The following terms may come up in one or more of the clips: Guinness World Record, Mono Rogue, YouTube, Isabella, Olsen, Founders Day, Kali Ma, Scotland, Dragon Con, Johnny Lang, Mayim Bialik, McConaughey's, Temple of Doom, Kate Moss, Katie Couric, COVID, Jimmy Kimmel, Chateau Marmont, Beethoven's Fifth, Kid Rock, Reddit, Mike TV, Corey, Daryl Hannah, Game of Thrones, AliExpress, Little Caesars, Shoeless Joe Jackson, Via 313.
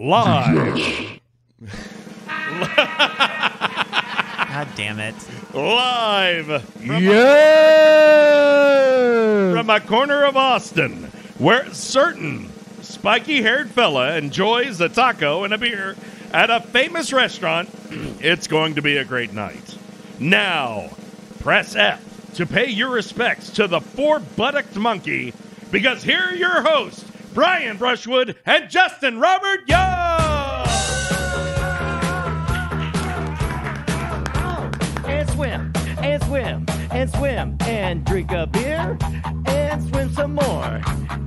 Live. God damn it. Live. From a corner of Austin, where a certain spiky-haired fella enjoys a taco and a beer at a famous restaurant. It's going to be a great night. Now, press F to pay your respects to the four-buttocked monkey, because here are your hosts, Brian Brushwood and Justin Robert Young! And swim, and swim, and swim, and drink a beer, and swim some more,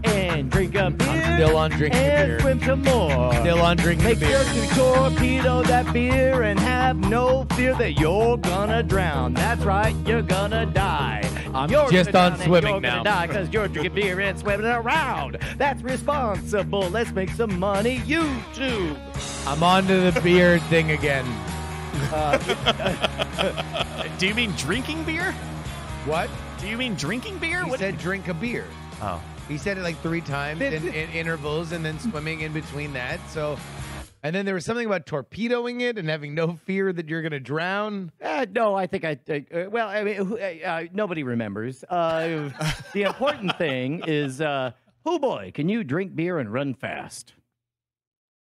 and drink a beer, still on drinking and beer. Swim some more, still on drinking Make beer. Make sure to torpedo that beer and have no fear that you're gonna drown. That's right, you're gonna die. I'm just on swimming you're now. Die because you're drinking beer and swimming around. That's responsible. Let's make some money, you too. I'm on to the beer thing again. Do you mean drinking beer? What? Do you mean drinking beer? He said drink a beer. Oh. He said it like 3 times in intervals and then swimming in between that. So, and then there was something about torpedoing it and having no fear that you're going to drown. No, I think well, I mean, nobody remembers. The important thing is, oh boy, can you drink beer and run fast?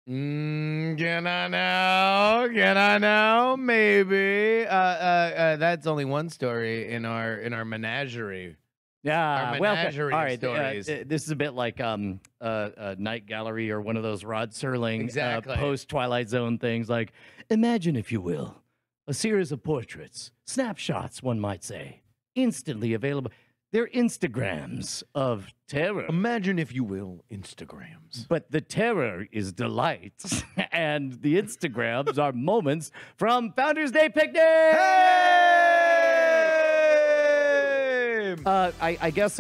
Can I know? Maybe. That's only one story in our menagerie. Yeah, our menagerie stories. This is a bit like Night Gallery or one of those Rod Serling post Twilight Zone things. Like, imagine, if you will, a series of portraits, snapshots, one might say, instantly available. They're Instagrams of terror. Imagine, if you will, Instagrams. But the terror is delight, and the Instagrams are moments from Founders Day Picnic! Hey! I guess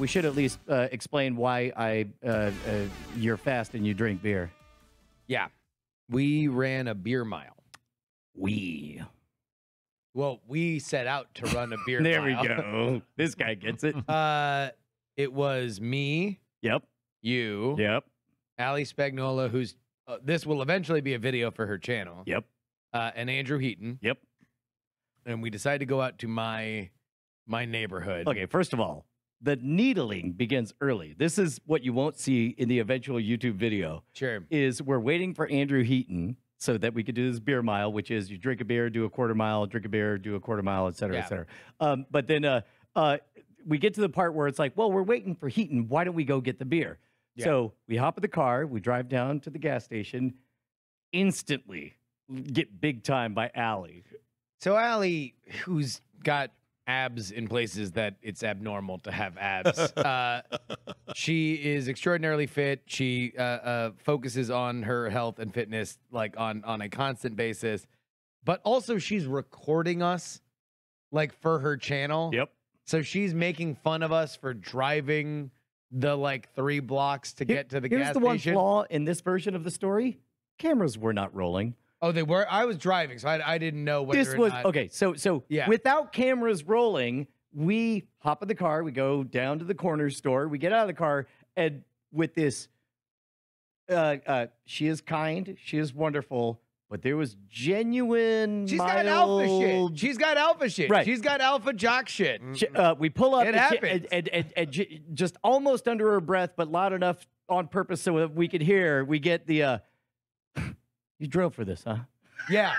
we should at least explain why you're fast and you drink beer. Yeah. We ran a beer mile. Well, we set out to run a beer mile. There we go. This guy gets it. It was me. Yep. You. Yep. Ali Spagnola, who's this will eventually be a video for her channel. Yep. And Andrew Heaton. Yep. And we decided to go out to my neighborhood. Okay, first of all, the needling begins early. This is what you won't see in the eventual YouTube video. Sure. Is we're waiting for Andrew Heaton, so that we could do this beer mile, which is you drink a beer, do a quarter mile, drink a beer, do a quarter mile, et cetera, et cetera. But then we get to the part where it's like, well, we're waiting for Heaton. Why don't we go get the beer? Yeah. So we hop in the car. We drive down to the gas station. Instantly get big time by Ali. So Ali, who's got abs in places that it's abnormal to have abs. She is extraordinarily fit. She focuses on her health and fitness like on a constant basis, but also she's recording us like for her channel. Yep. So she's making fun of us for driving the like 3 blocks to get to the gas station. Here's the one flaw in this version of the story. Cameras were not rolling. Oh, they were? I was driving, so I didn't know whether this was, or not. Okay, so yeah. Without cameras rolling, we hop in the car, we go down to the corner store, we get out of the car, and with this, she is kind, she is wonderful, but there was genuine mild... got alpha shit. She's got alpha shit. Right. She's got alpha jock shit. We pull up and just almost under her breath, but loud enough on purpose so that we could hear, we get the... You drove for this, huh? Yeah.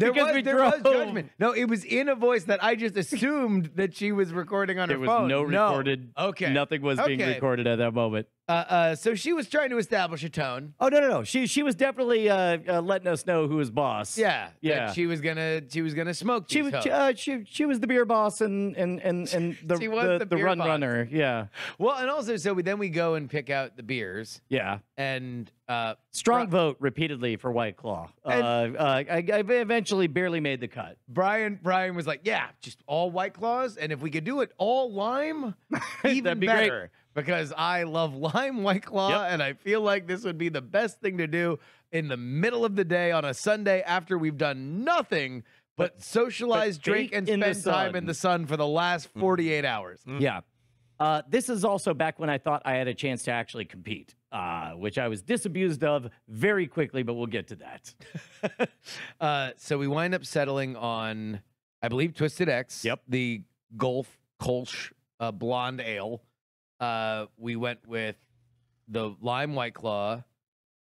There was judgment. No, it was in a voice that I just assumed that she was recording on her phone. There was no recorded. Okay. Nothing was being recorded at that moment. So she was trying to establish a tone. Oh, no. She was definitely letting us know who was boss. Yeah. That she was gonna smoke. She was the beer boss and the run runner. Yeah. Well, and also so then we go and pick out the beers. Yeah. And strong vote repeatedly for White Claw. I eventually barely made the cut. Brian was like, yeah, just all White Claws, and if we could do it all lime, even that'd be better. Great. Because I love lime White Claw, and I feel like this would be the best thing to do in the middle of the day on a Sunday after we've done nothing but socialize, drink, and spend time in the sun for the last 48 hours. Yeah. This is also back when I thought I had a chance to actually compete. which I was disabused of very quickly, but we'll get to that. So we wind up settling on, I believe, Twisted X. Yep. The Golf Kolsch blonde ale. We went with the lime White Claw.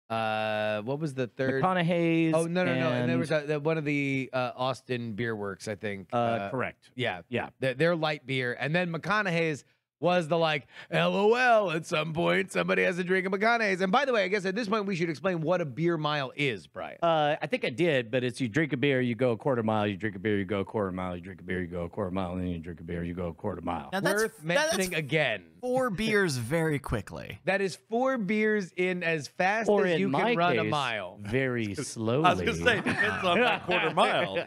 What was the third? McConaughey's. Oh, no. And there was one of the Austin beer works, I think. Correct. Yeah. They're light beer. And then McConaughey's was the like, LOL, at some point, somebody has a drink of McConaughey's. And by the way, I guess at this point, we should explain what a beer mile is, Brian. I think I did, but it's you drink a beer, you go a quarter mile, you drink a beer, you go a quarter mile, you drink a beer, you go a quarter mile, and then you drink a beer, you go a quarter mile. Now that's, worth mentioning that's again. 4 beers very quickly. That is 4 beers in as fast or as you can run a mile. Very slowly. I was going to say, depends on that quarter mile.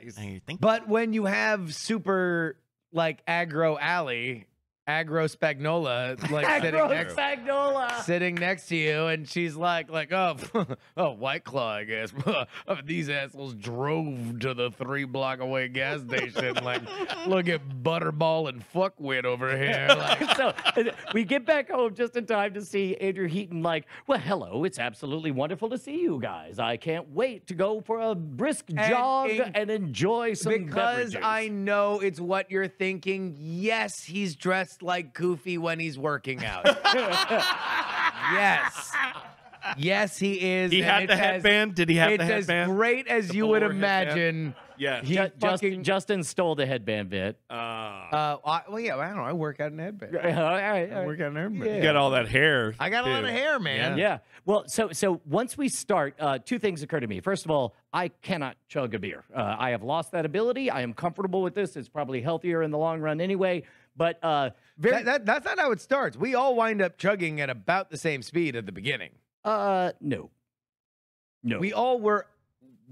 But when you have super, like, aggro alley... Agro Spagnola, like sitting next to you, and she's like, oh, oh, White Claw, I guess. These assholes drove to the 3-block-away gas station. Like, look at Butterball and Fuckwit over here. Like, so we get back home just in time to see Andrew Heaton. Like, well, hello, it's absolutely wonderful to see you guys. I can't wait to go for a brisk jog and enjoy some beverages. Because I know it's what you're thinking. Yes, he's dressed like Goofy when he's working out. yes he is. He had the headband. Did he have the headband? It's as great as you would imagine. Yeah, Justin stole the headband bit. Well, yeah, I don't know. I work out in a headband. I work out in a headband. Yeah. You got all that hair. I got a lot of hair, man. Yeah. Well, so once we start, 2 things occur to me. First of all, I cannot chug a beer. I have lost that ability. I am comfortable with this. It's probably healthier in the long run anyway. But that's not how it starts. We all wind up chugging at about the same speed at the beginning. No. We all were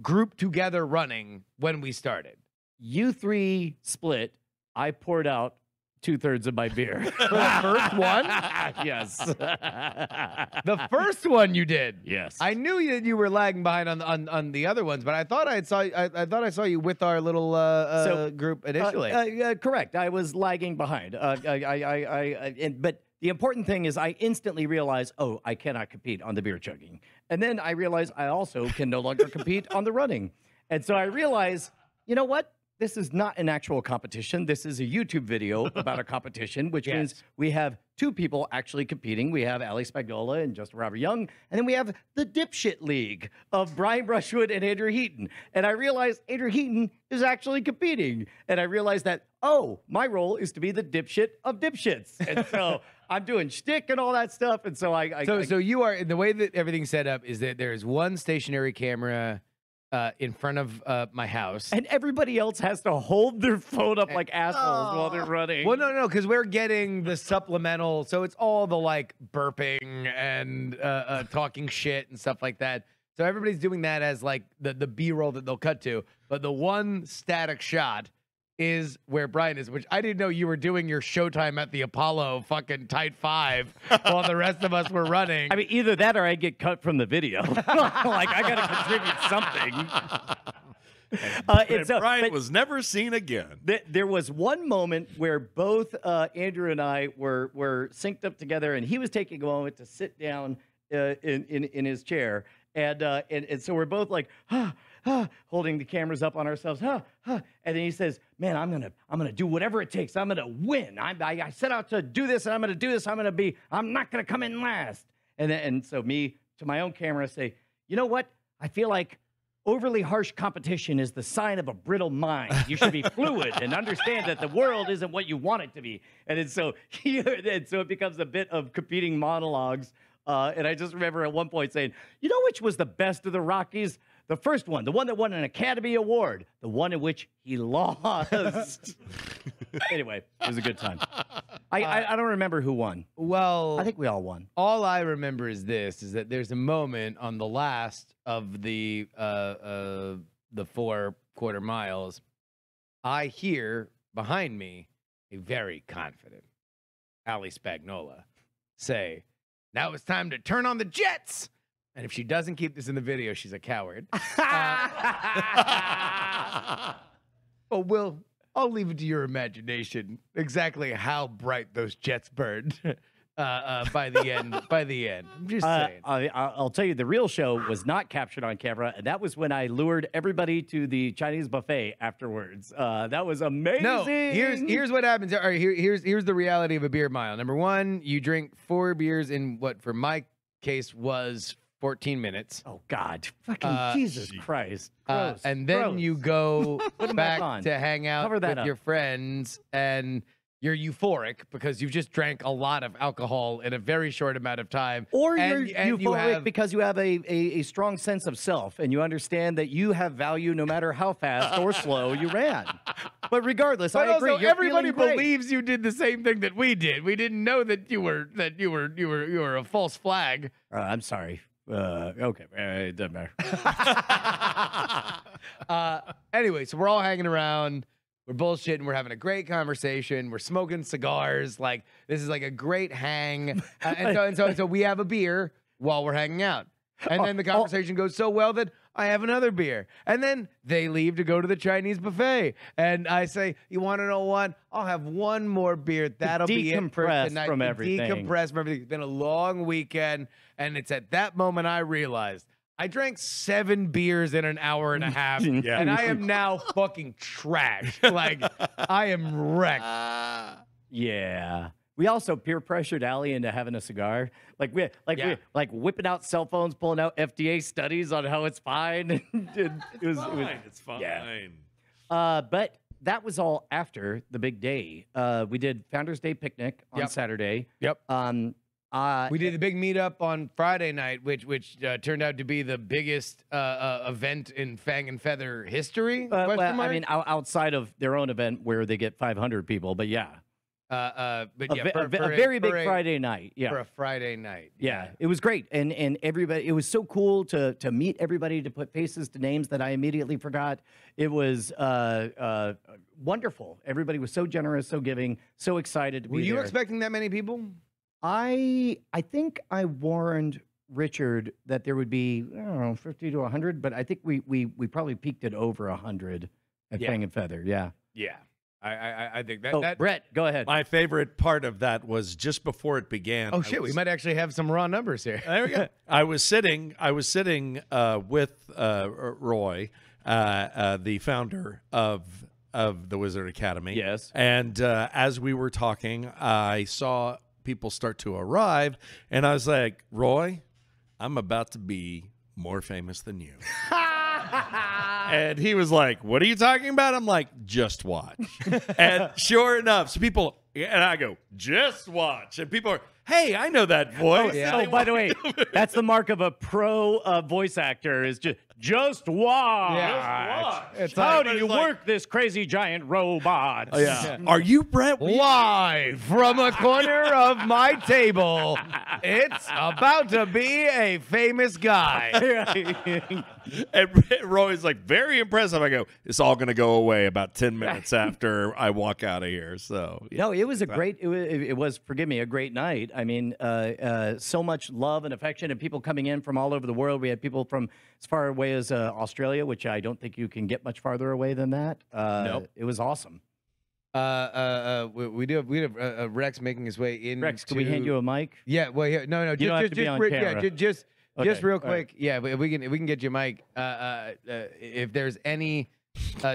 grouped together running when we started. You 3 split. I poured out 2/3 of my beer. The first one? Yes. The first one you did. Yes. I knew that you were lagging behind on the other ones, but I thought I saw you with our little group initially. Correct. I was lagging behind. But the important thing is I instantly realized, oh, I cannot compete on the beer chugging, and then I realized I also can no longer compete on the running, and so I realized, you know what? This is not an actual competition. This is a YouTube video about a competition, which means we have 2 people actually competing. We have Ali Spagnola and Justin Robert Young, and then we have the dipshit league of Brian Brushwood and Andrew Heaton. And I realized Andrew Heaton is actually competing. And I realized that, oh, my role is to be the dipshit of dipshits. And so I'm doing shtick and all that stuff. And so So you are, the way that everything's set up is that there is one stationary camera in front of my house, and everybody else has to hold their phone up like assholes while they're running. Well, no, because we're getting the supplemental, so it's all the like burping and talking shit and stuff like that. So everybody's doing that as like the B-roll that they'll cut to, but the one static shot is where Brian is, which I didn't know you were doing your Showtime at the Apollo fucking tight 5 while the rest of us were running. I mean, either that or I get cut from the video. Like, I got to contribute something. And Brian was never seen again. There was one moment where both Andrew and I were synced up together, and he was taking a moment to sit down in his chair. And so we're both like, holding the cameras up on ourselves, and then he says, "Man, I'm gonna do whatever it takes. I'm gonna win. I set out to do this, and I'm gonna do this. I'm not gonna come in last." And so me to my own camera say, "You know what? I feel like overly harsh competition is the sign of a brittle mind. You should be fluid and understand that the world isn't what you want it to be." And so it becomes a bit of competing monologues. And I just remember at one point saying, "You know which was the best of the Rockies? The first one, the one that won an Academy Award, the one in which he lost." Anyway, it was a good time. I don't remember who won. Well, I think we all won. All I remember is this: is that there's a moment on the last of the 4 quarter miles. I hear behind me a very confident Ali Spagnola say, "Now it's time to turn on the jets." And if she doesn't keep this in the video, she's a coward. Oh, well, I'll leave it to your imagination exactly how bright those jets burned. by the end. I'm just saying. I'll tell you, the real show was not captured on camera, and that was when I lured everybody to the Chinese buffet afterwards. That was amazing. No, here's what happens. All right, here's the reality of a beer mile. Number one, you drink 4 beers in what, for my case, was 14 minutes. Oh, God. Fucking Jesus Christ. Gross. And then you go back to hang out with your friends, and you're euphoric because you've just drank a lot of alcohol in a very short amount of time. Or you're euphoric because you have a strong sense of self, and you understand that you have value no matter how fast or slow you ran. But regardless, I agree. Also, everybody believes you did the same thing that we did. We didn't know that you were a false flag. I'm sorry. Okay, it doesn't matter. Anyway, so we're all hanging around. We're bullshitting. We're having a great conversation. We're smoking cigars. Like, this is like a great hang. And so we have a beer while we're hanging out. And then the conversation goes so well that I have another beer. And then they leave to go to the Chinese buffet. And I say, you want to know what? I'll have one more beer. That'll be it for tonight. Decompress from everything. It's been a long weekend. And it's at that moment I realized I drank 7 beers in an hour and a half. Yeah. And I am now fucking trash. Like, I am wrecked. Yeah. We also peer pressured Ali into having a cigar. Like we whipping out cell phones, pulling out FDA studies on how it's fine. It's fine. Yeah. But that was all after the big day. We did Founders Day picnic on Saturday. Yep. We did the big meetup on Friday night, which turned out to be the biggest event in Fang and Feather history. I mean, outside of their own event where they get 500 people, but yeah. But yeah, a very big Friday night. Yeah, it was great, and everybody. It was so cool to meet everybody, to put faces to names that I immediately forgot. It was wonderful. Everybody was so generous, so giving, so excited to be there. Were you expecting that many people? I think I warned Richard that there would be, I don't know, 50 to 100, but I think we probably peaked at over 100 at Fang and Feather. Yeah. Yeah. I think that, Brett, go ahead. My favorite part of that was just before it began. Oh shit, we might actually have some raw numbers here. There we go. I was sitting with Roy, the founder of the Wizard Academy. Yes. And as we were talking, I saw people start to arrive, and I was like, Roy, I'm about to be more famous than you. And he was like, what are you talking about? I'm like, just watch. And sure enough, so people, and I go, just watch. And people are, hey, I know that voice. Oh, yeah. Oh, by the way, that's the mark of a pro voice actor, is just watch. Yeah. Just watch. It's how do you work this crazy giant robot? Oh, yeah. Are you Brett? Live from a corner of my table, it's about to be a famous guy. And Roy's like, very impressive. I go, it's all going to go away about 10 minutes after I walk out of here. So, yeah. No, it was a great, it was, forgive me, a great night. I mean, so much love and affection and people coming in from all over the world. We had people from as far away as Australia, which I don't think you can get much farther away than that. Nope. It was awesome. We have Rex making his way in. Rex, can we hand you a mic? Yeah. Well, yeah, no, you don't have to be on camera. Yeah, just. Okay. Just real quick, yeah. If we can get you, Mike. If there's any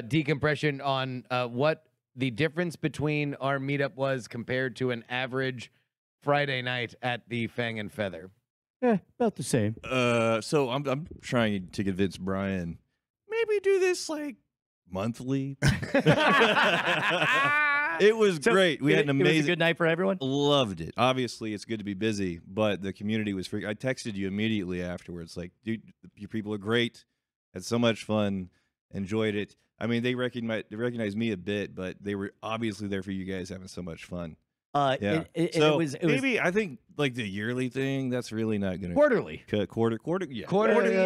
decompression on what the difference between our meetup was compared to an average Friday night at the Fang and Feather, yeah, about the same. So I'm trying to convince Brian, maybe do this like monthly. It was great. We had an amazing. It was a good night for everyone. Loved it. Obviously, it's good to be busy, but the community was free. I texted you immediately afterwards, like, dude, your people are great. Had so much fun. Enjoyed it. I mean, they recognized me a bit, but they were obviously there for you guys, having so much fun. Yeah. So maybe I think like the yearly thing, that's really not going to quarterly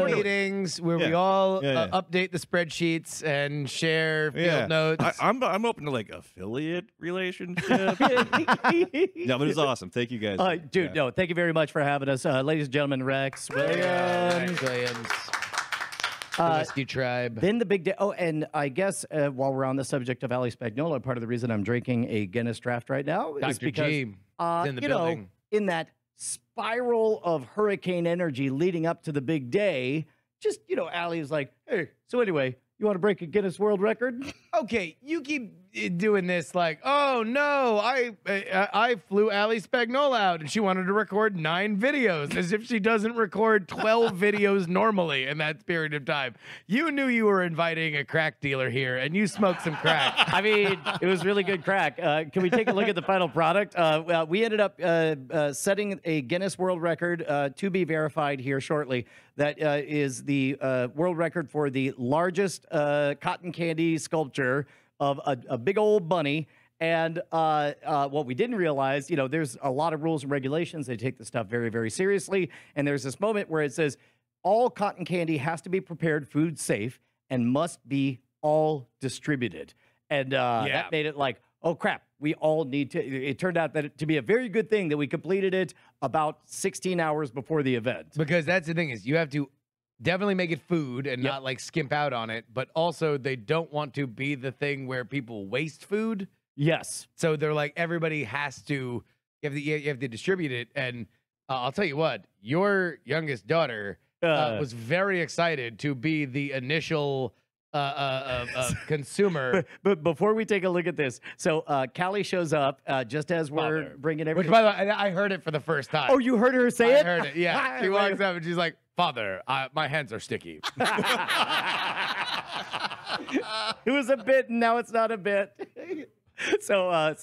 meetings where we all update the spreadsheets and share field notes. I'm open to like affiliate relationship. No, but it's awesome. Thank you guys, dude. Yeah. No, thank you very much for having us, ladies and gentlemen. Rex Williams. Rex Williams. The Rescue Tribe. Then the big day. Oh, and I guess while we're on the subject of Ali Spagnola, part of the reason I'm drinking a Guinness draft right now is because, in the building. in that spiral of hurricane energy leading up to the big day, just, you know, Ali is like, hey, so anyway, you want to break a Guinness World Record? Okay, you keep doing this like, oh, no, I flew Ali Spagnola out, and she wanted to record 9 videos, as if she doesn't record 12 videos normally in that period of time. You knew you were inviting a crack dealer here, and you smoked some crack. I mean, it was really good crack. Can we take a look at the final product? Well, we ended up setting a Guinness World Record to be verified here shortly. That is the world record for the largest cotton candy sculpture of a big old bunny. And what we didn't realize, you know, there's a lot of rules and regulations. They take this stuff very, very seriously. And there's this moment where it says, all cotton candy has to be prepared food safe and must be all distributed. And that made it like, oh, crap. We all need to, it turned out that to be a very good thing that we completed it about 16 hours before the event. Because that's the thing is you have to definitely make it food and not like skimp out on it. But also they don't want to be the thing where people waste food. Yes. So they're like, everybody has to, you have to distribute it. And I'll tell you what, your youngest daughter was very excited to be the initial consumer. But before we take a look at this, so Kali shows up just as we're bringing everything. Which, by the way, I heard it for the first time. Oh, you heard her say it? I heard it, yeah. She walks up and she's like, Father, my hands are sticky. It was a bit, and now it's not a bit. So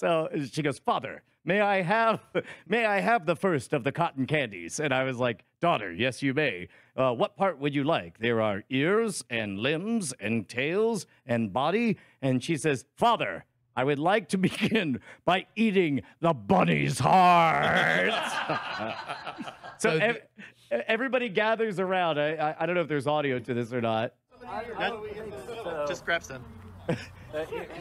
she goes, Father, may I have the first of the cotton candies? And I was like, Daughter, yes, you may. What part would you like? There are ears and limbs and tails and body. And she says, Father, I would like to begin by eating the bunny's heart. Everybody gathers around. I don't know if there's audio to this or not. Just grab some.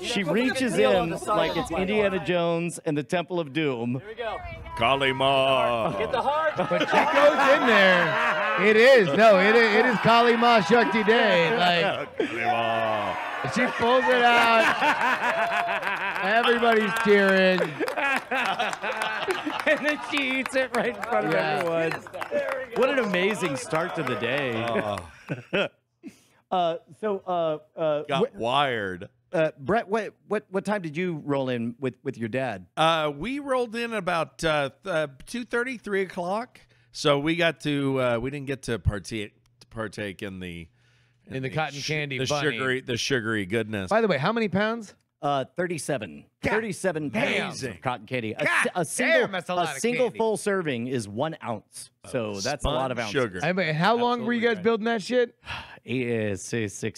She reaches in like it's Indiana Jones and the Temple of Doom. Here we go. Kali Ma. Get the heart. But she goes in there. It is Kali Ma Shakti Day. Like, Kali Ma. She pulls it out. Everybody's cheering. And then she eats it right in front of everyone. What an amazing start to the day. Got wired. Brett, what time did you roll in with your dad? We rolled in about 2:30, 3 o'clock. So we got to we didn't get to partake in the cotton candy, the sugary goodness. By the way, how many pounds? 37. 37 pounds of cotton candy. A single full serving is 1 ounce. So that's a lot of ounces. Sugar. I mean, how long were you guys building that shit? 6,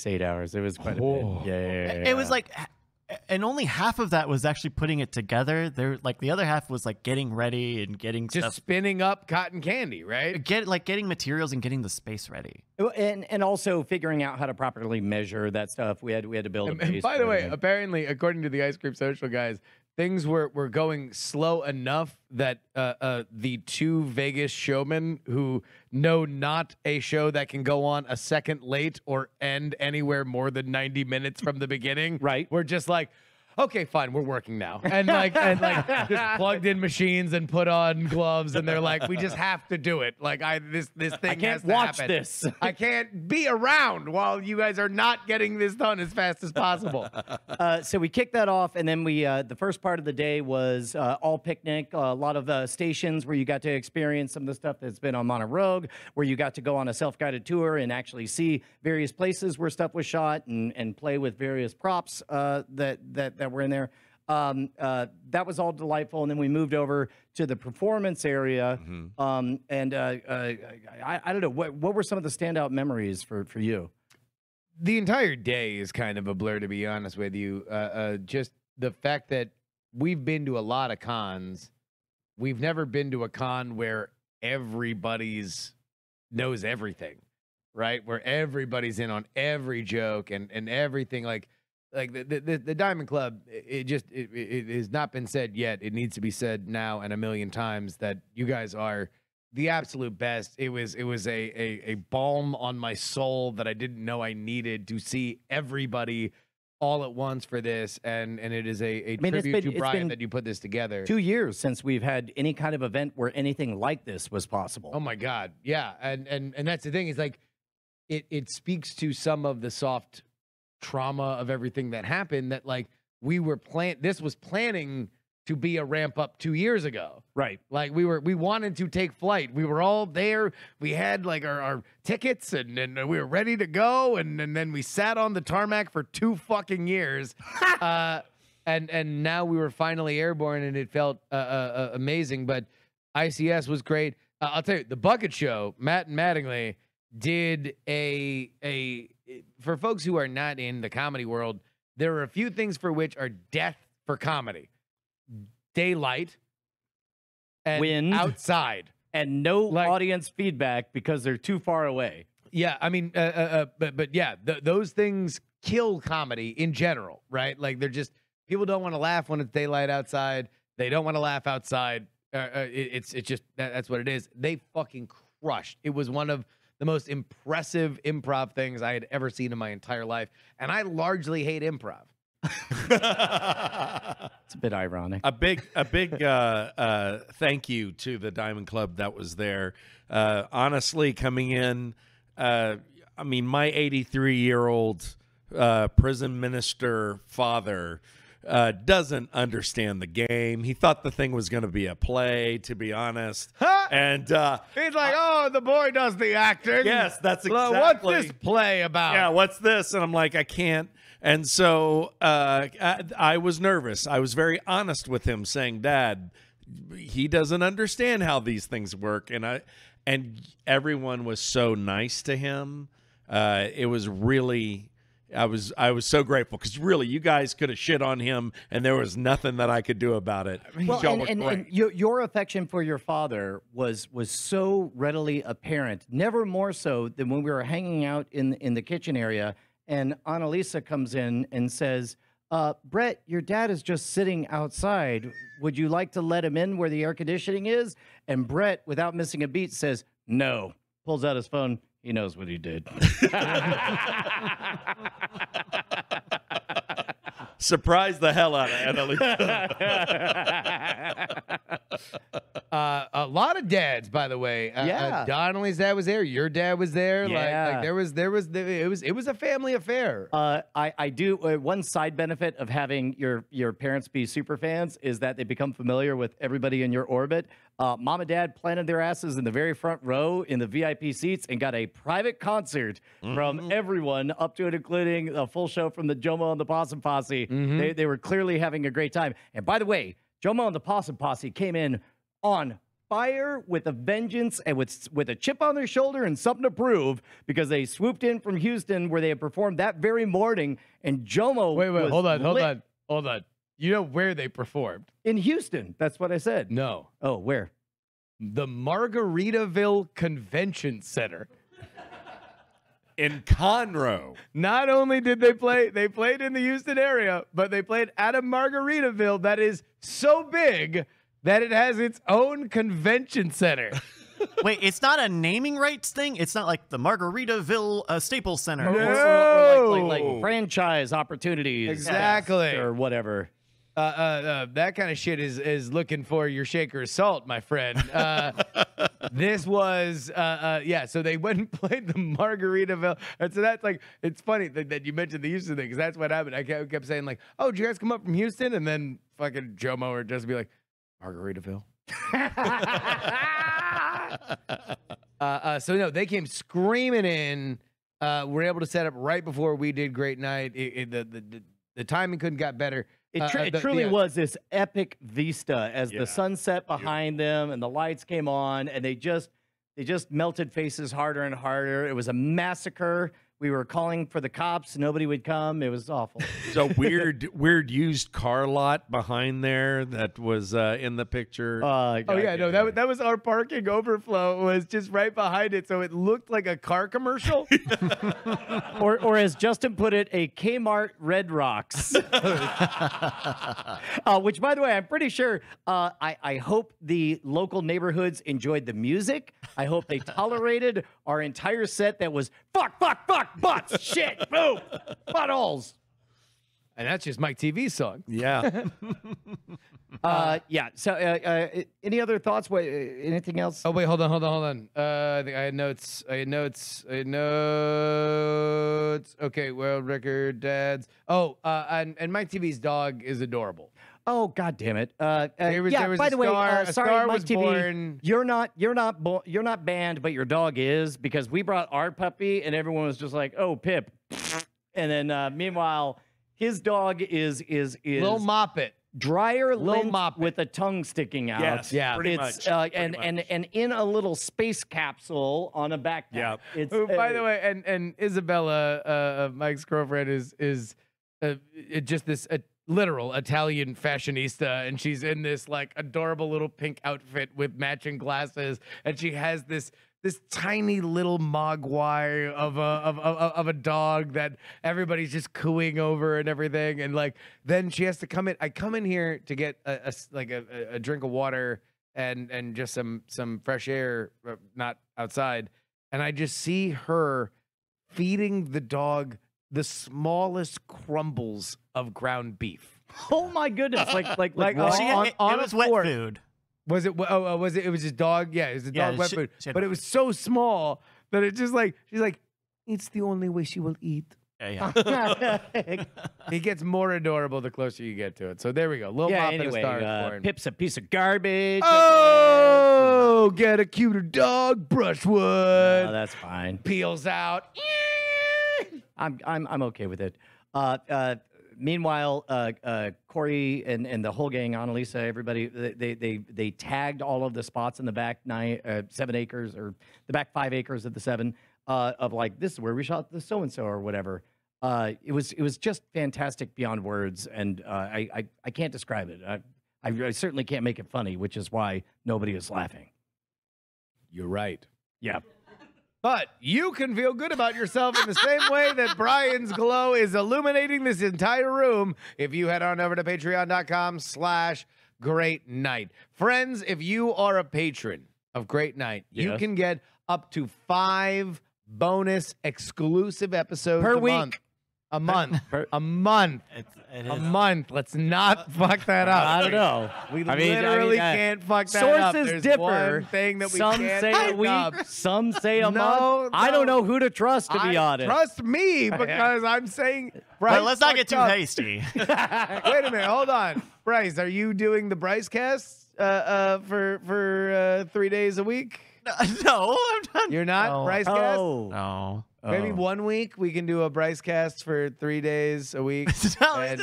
8 hours. It was quite a bit. Yeah. It was like, and only half of that was actually putting it together. There, like the other half was like getting ready and getting just stuff. Spinning up cotton candy, right? Getting materials and getting the space ready, and also figuring out how to properly measure that stuff. We had to build. And by the way, apparently, according to the Ice Cream Social guys, things were going slow enough that the two Vegas showmen who know not a show that can go on a second late or end anywhere more than 90 minutes from the beginning, right? We're just like, okay, fine, we're working now, and like just plugged in machines and put on gloves, and they're like, we just have to do it. Like this thing has to happen. I can't be around while you guys are not getting this done as fast as possible. So we kicked that off, and then we the first part of the day was all picnic, a lot of stations where you got to experience some of the stuff that's been on Mono Rogue, where you got to go on a self-guided tour and actually see various places where stuff was shot and play with various props that were in there. That was all delightful, and then we moved over to the performance area. Mm-hmm. I don't know, what were some of the standout memories for you? The entire day is kind of a blur, to be honest with you. Just the fact that we've been to a lot of cons. We've never been to a con where everybody's knows everything, right? Where everybody's in on every joke and everything, like the Diamond Club, it has not been said yet. It needs to be said now and a million times that you guys are the absolute best. It was a balm on my soul that I didn't know I needed to see everybody all at once for this, and it is a tribute to Brian that you put this together. 2 years since we've had any kind of event where anything like this was possible. Oh my God, yeah, and that's the thing is like, it speaks to some of the soft trauma of everything that happened that like we were planning to be a ramp up 2 years ago. Right. Like we wanted to take flight. We were all there. We had like our tickets and we were ready to go. And then we sat on the tarmac for 2 fucking years. and now we were finally airborne and it felt amazing, but ICS was great. I'll tell you, the Bucket Show, Matt and Mattingly did a, for folks who are not in the comedy world, there are a few things for which are death for comedy. Daylight and wind outside and no like, audience feedback because they're too far away. Yeah. I mean, but yeah, those things kill comedy in general, right? Like they're just, people don't want to laugh when it's daylight outside. They don't want to laugh outside. It's just, that's what it is. They fucking crushed. It was one of the most impressive improv things I had ever seen in my entire life. And I largely hate improv. It's a bit ironic. A big thank you to the Diamond Club that was there. Honestly, coming in, I mean, my 83-year-old prison minister father doesn't understand the game. He thought the thing was going to be a play, to be honest. Huh? And he's like, oh, the boy does the acting. Yes, that's exactly. What's this play about? Yeah, what's this? And I'm like, I can't. And so I was nervous. I was very honest with him, saying, "Dad, he doesn't understand how these things work." And everyone was so nice to him. It was really, I was so grateful because really, you guys could have shit on him, and there was nothing that I could do about it. Well, and your affection for your father was so readily apparent. Never more so than when we were hanging out in the kitchen area. And Annalisa comes in and says, Brett, your dad is just sitting outside. Would you like to let him in where the air conditioning is? And Brett, without missing a beat, says, no. Pulls out his phone. He knows what he did. Surprised the hell out of Annalisa. A lot of dads, by the way. Yeah. Donnelly's dad was there. Your dad was there. Yeah. Like it was a family affair. I do. One side benefit of having your parents be super fans is that they become familiar with everybody in your orbit. Mom and dad planted their asses in the very front row in the VIP seats and got a private concert from everyone up to and including a full show from the Jomo and the Possum Posse. They were clearly having a great time. And by the way, Jomo and the Possum Posse came in on fire with a vengeance and with a chip on their shoulder and something to prove because they swooped in from Houston where they had performed that very morning and Jomo was hold on. You know where they performed? In Houston. That's what I said. No. Oh, where? The Margaritaville Convention Center. In Conroe. Not only did they played in the Houston area, but they played at a Margaritaville that is so big that it has its own convention center. Wait, it's not a naming rights thing? It's not like the Margaritaville Staples Center. No. Or like franchise opportunities. Exactly. Or whatever. That kind of shit is looking for your shaker of salt, my friend. This was, yeah, so they went and played the Margaritaville. And so that's like, it's funny that you mentioned the Houston thing, because that's what happened. I kept saying like, oh, did you guys come up from Houston? And then fucking Jomo would just be like, Margaritaville. So no, they came screaming in. We're able to set up right before we did Great Night. The timing couldn't got better. It truly was this epic vista as the sunset behind them and the lights came on and they just melted faces harder and harder. It was a massacre. We were calling for the cops. Nobody would come. It was awful. It's a weird used car lot behind there that was in the picture. Oh, yeah. No, that was our parking overflow. It was just right behind it. So it looked like a car commercial. or as Justin put it, a Kmart Red Rocks. Which, by the way, I'm pretty sure I hope the local neighborhoods enjoyed the music. I hope they tolerated our entire set that was fuck, fuck, fuck. Butts, shit, boom, buttholes. And that's just Mike TV's song. Yeah. Yeah. So, any other thoughts? What? Anything else? Oh wait, hold on. I think I had notes. Okay, world record dads. Oh, and Mike TV's dog is adorable. Oh, God damn it. By the way, sorry, Mike TV, born. You're not banned, but your dog is, because we brought our puppy and everyone was just like, oh, Pip. And then meanwhile, his dog is Little Moppet. Dryer lint with a tongue sticking out. Yes, yeah, pretty much. And in a little space capsule on a backpack. Yeah. It's, by the way, and Isabella, Mike's girlfriend, is just this literal Italian fashionista, and she's in this like adorable little pink outfit with matching glasses, and she has this tiny little mogwai of a dog that everybody's just cooing over and everything. And like, then she has to come in. I come in here to get a drink of water and just some fresh air, not outside. And I just see her feeding the dog the smallest crumbles of ground beef. Oh my goodness. It was wet food. Was it? Oh, was it? It was just dog. Yeah, it was dog wet food. But it was so small that it just like, she's like, it's the only way she will eat. Yeah, yeah. It gets more adorable the closer you get to it. So there we go. Little Mop anyway, and a star. Pip's a piece of garbage. Oh, get a cuter dog, Brushwood. No, that's fine. Peels out. I'm okay with it. Meanwhile, Corey and the whole gang, Annalisa, everybody, they tagged all of the spots in the back 7 acres, or the back 5 acres of the 7, of like, this is where we shot the so-and-so or whatever. It was just fantastic beyond words, and I can't describe it. I certainly can't make it funny, which is why nobody is laughing. You're right. Yeah. But you can feel good about yourself in the same way that Brian's glow is illuminating this entire room if you head on over to patreon.com/greatnight. Friends, if you are a patron of Great Night, you can get up to 5 bonus exclusive episodes per week. A month. It is a month. Let's not fuck that up. I don't know. We literally can't fuck that up. Sources differ. One thing that we can't say a week. Some say a month. No. I don't know who to trust, to be honest. Trust me, because I'm saying... Bryce, let's not get too hasty. Wait a minute. Hold on. Bryce, are you doing the Bryce cast for 3 days a week? No, I'm not. You're not? No. Bryce cast? Oh. No. Maybe 1 week we can do a Bryce cast for 3 days a week. Are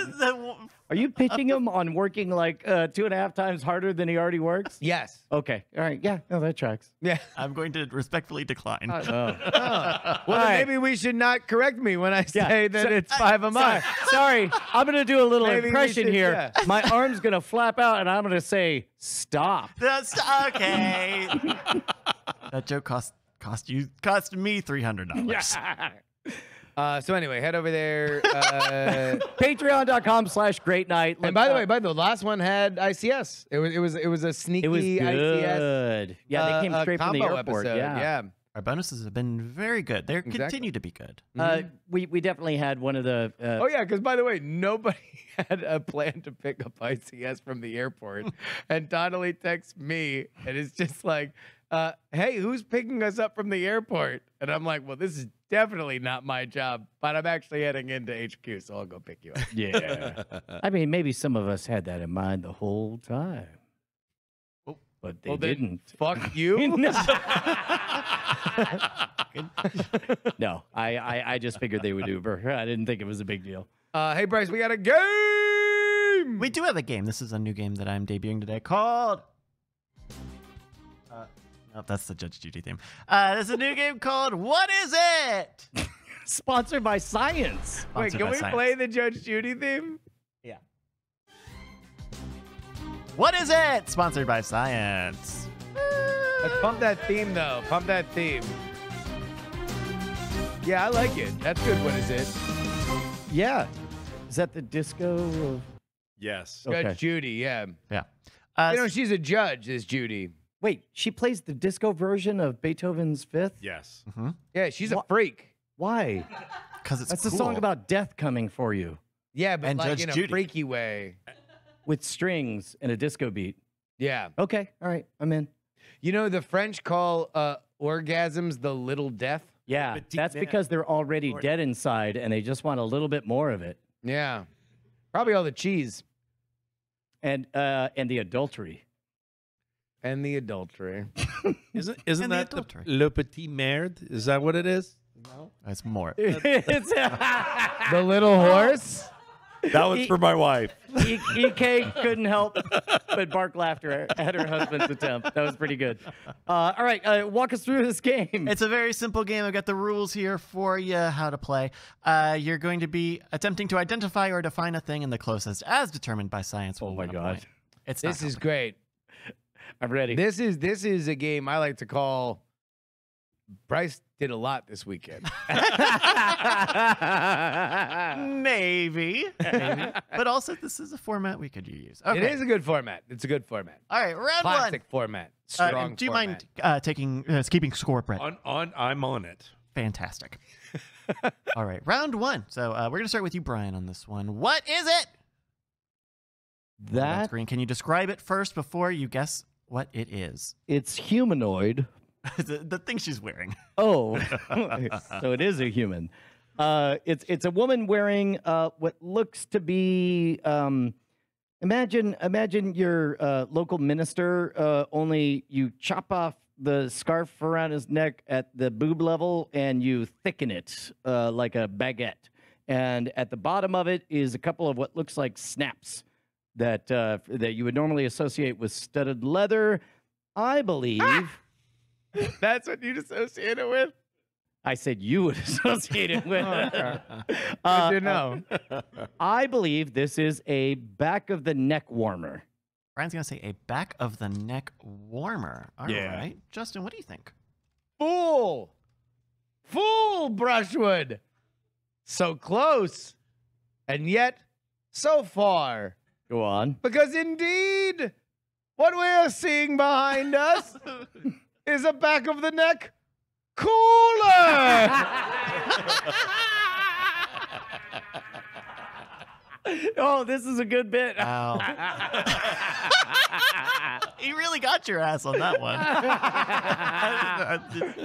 you pitching him on working like 2.5 times harder than he already works? Yes. Okay. All right. Yeah. No, that tracks. Yeah. I'm going to respectfully decline. Well, maybe we should not correct me when I say that it's 5 a month. Sorry. I'm going to do a little impression here. Yeah. My arm's going to flap out and I'm going to say, stop. That's okay. That joke cost me $300. Yeah. So anyway, head over there. Patreon.com/greatnight. And by the way, the last one had ICS. It was a sneaky ICS. Yeah, they came straight from the airport. Episode. Yeah. Our bonuses have been very good. They continue to be good. We definitely had one of the... oh, yeah, because, by the way, nobody had a plan to pick up ICS from the airport. And Donnelly texts me, and it's just like, hey, who's picking us up from the airport? And I'm like, well, this is definitely not my job, but I'm actually heading into HQ, so I'll go pick you up. Yeah. I mean, maybe some of us had that in mind the whole time. But they didn't. Fuck you. No, I just figured they would Uber. I didn't think it was a big deal. Hey, Bryce, we got a game. We do have a game. This is a new game that I'm debuting today called... no, that's the Judge Judy theme. There's a new game called What Is It? Sponsored by Science. Wait, can we play the Judge Judy theme? What Is It? Sponsored by Science. Let's pump that theme, though. Pump that theme. Yeah, I like it. That's good. What Is It? Yeah. Is that the disco? Yes. Okay. Judge Judy, yeah. Yeah. You know, she's a judge, is Judy. Wait, she plays the disco version of Beethoven's Fifth? Yes. Mm-hmm. Yeah, she's a freak. Why? Because it's cool. That's a song about death coming for you. Yeah, but like Judge in Judy. A freaky way. With strings and a disco beat. Yeah. Okay. All right. I'm in. You know, the French call orgasms the little death. Yeah. That's because they're already dead inside and they just want a little bit more of it. Yeah. Probably all the cheese. And the adultery. And the adultery. Isn't that the adultery? Le petit merde? Is that what it is? No. That's more. It's the little horse? That one's for my wife. EK couldn't help but bark laughter at her husband's attempt. That was pretty good. All right, walk us through this game. It's a very simple game. I've got the rules here for you, how to play. You're going to be attempting to identify or define a thing in the closest, as determined by science. Oh, my God. This is great. I'm ready. This is a game I like to call Bryce did a lot this weekend. Maybe. Maybe. But also, this is a format we could use. Okay. It is a good format. It's a good format. All right, round Classic one. Format. Strong format. Do you mind keeping score, Brett? I'm on it. Fantastic. All right, round one. So we're going to start with you, Brian, on this one. What is it? That green. Can you describe it first before you guess what it is? It's humanoid. The thing she's wearing. Oh, so it is a human. It's a woman wearing what looks to be imagine your local minister, only you chop off the scarf around his neck at the boob level and you thicken it like a baguette. And at the bottom of it is a couple of what looks like snaps that that you would normally associate with studded leather, I believe. Ah! That's what you'd associate it with? I said you would associate it with. You know. I believe this is a back-of-the-neck warmer. Brian's going to say a back-of-the-neck warmer. All right. Justin, what do you think? Fool! Fool, Brushwood! So close, and yet so far. Go on. Because indeed, what we are seeing behind us... is a back of the neck cooler. Oh, this is a good bit. Wow. He really got your ass on that one.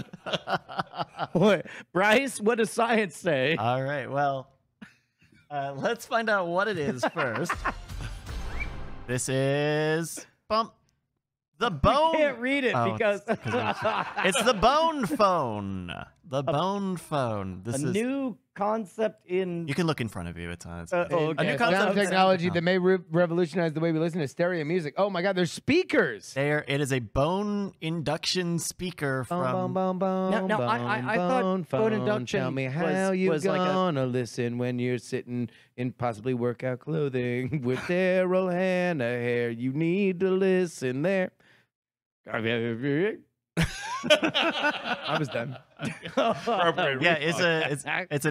Boy, Bryce, what does science say? All right, well, let's find out what it is first. This is bump. The bone. I can't read it because it's the bone phone. The bone phone. This is a new concept in. You can look in front of you. It's on. It's okay. A new concept of technology that may revolutionize the way we listen to stereo music. Oh my God! There's speakers. There. It is a bone induction speaker from. I thought bone induction. Tell me how you gonna listen when you're sitting in possibly workout clothing with Daryl Hannah hair. You need to listen there. I was done. Yeah, it was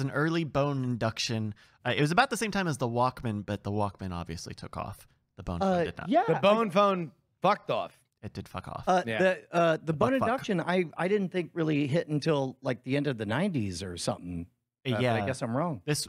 an early bone induction. It was about the same time as the Walkman, but the Walkman obviously took off. The bone phone did not. Yeah, the bone phone fucked off. It did fuck off. Yeah. The bone induction I didn't think really hit until like the end of the 90s or something. Yeah, I guess I'm wrong. This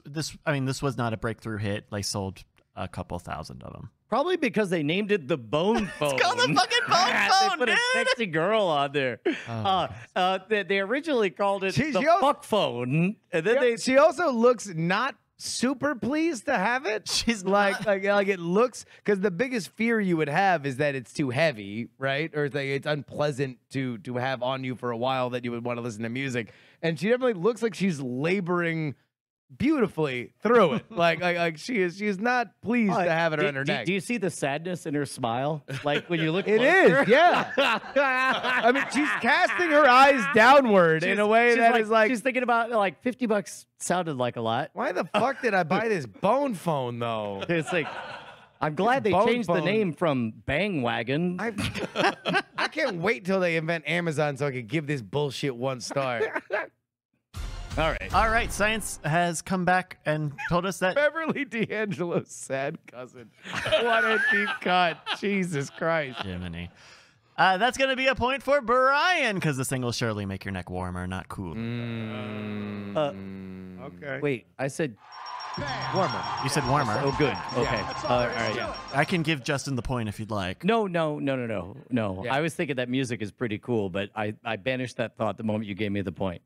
was not a breakthrough hit. They sold a couple thousand of them. Probably because they named it the bone phone. It's called the fucking bone phone, dude. They put a sexy girl on there. Oh, they originally called it the fuck phone, and then she also looks not super pleased to have it. She's like it looks, because the biggest fear you would have is that it's too heavy, right? Or that it's unpleasant to have on you for a while, that you would want to listen to music. And she definitely looks like she's laboring beautifully through it. like she's not pleased to have it on her neck. Do you see the sadness in her smile? Like when you look at it, yeah. I mean, she's casting her eyes downward in a way that is like she's thinking about like $50 sounded like a lot. Why the fuck did I buy this bone phone though? It's like, I'm glad they changed the name from Bang Wagon. I can't wait till they invent Amazon so I can give this bullshit 1 star. All right. Science has come back and told us that Beverly D'Angelo's sad cousin. What a deep cut! Jesus Christ, Jiminy. That's gonna be a point for Brian because this thing will surely make your neck warmer, not cooler. Okay. Wait, I said Warmer. You said warmer. Oh, good. Okay. Yeah, all right. Yeah. I can give Justin the point if you'd like. No. Yeah. I was thinking that music is pretty cool, but I banished that thought the moment you gave me the point.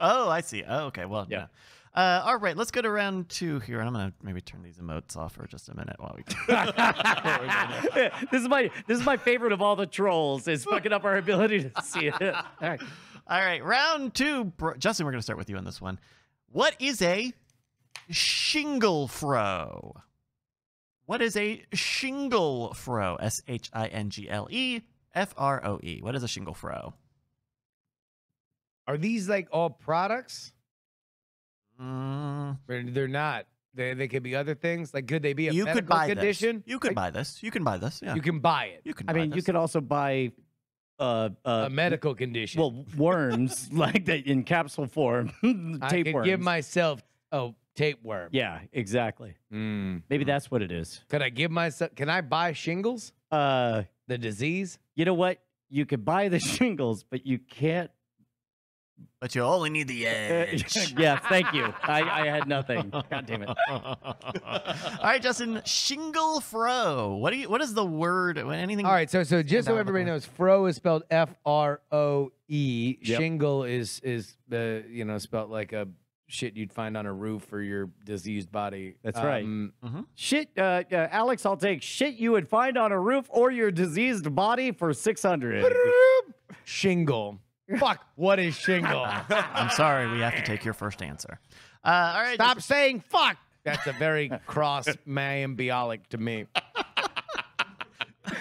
Oh, I see. Oh, okay. Well, yeah. All right. Let's go to round two here, and I'm gonna maybe turn these emotes off for just a minute while we. This is my favorite of all the trolls. Is fucking up our ability to see it. All right. All right. Round two, Justin. We're gonna start with you on this one. What is a shingle fro? What is a shingle fro? S-H-I-N-G-L-E-F-R-O-E. What is a shingle fro? Are these like all products? They're not. They could be other things. Like, could they be a medical condition? You could buy this. You can buy this. Yeah. You can buy it. You could also buy... a medical condition. Well, worms like that in capsule form. I could give myself a tapeworm. Yeah, exactly. Maybe that's what it is. Could I give myself? Can I buy shingles? The disease. You know what? You could buy the shingles, but you can't. But you only need the edge. Yeah, thank you. I had nothing. God damn it. All right, Justin. Shingle fro. What is the word? Anything? All right, so just so everybody knows, fro is spelled F-R-O-E. Yep. Shingle is the spelled like a shit you'd find on a roof for your diseased body. That's right. Shit, Alex, I'll take shit you would find on a roof or your diseased body for 600. Shingle. Fuck, what is shingle? I'm sorry, we have to take your first answer. All right. Stop saying fuck. That's a very cross Mayim Bialik to me.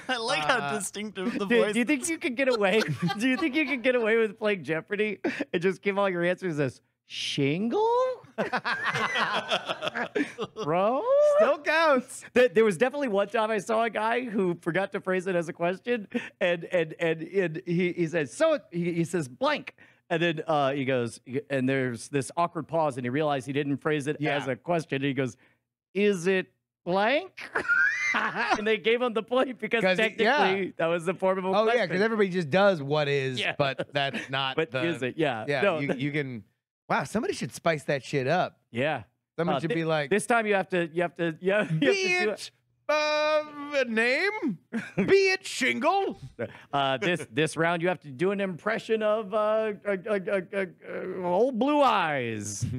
I like how distinctive the voice. Do you think you could get away? Do you think you could get away with playing Jeopardy and just give all your answers as shingle? Bro? Still counts. There was definitely one time I saw a guy who forgot to phrase it as a question, and he says, so he says blank, and then he goes, and there's this awkward pause, and he realized he didn't phrase it as a question, and he goes, is it blank? And they gave him the point because technically that was the form of a question. Oh, yeah, because everybody just does what is, but that's not but the... is it, yeah. No, you can... Wow, somebody should spice that shit up. Yeah, somebody should be like, this time you have to be it shingle. This round you have to do an impression of old blue eyes. Is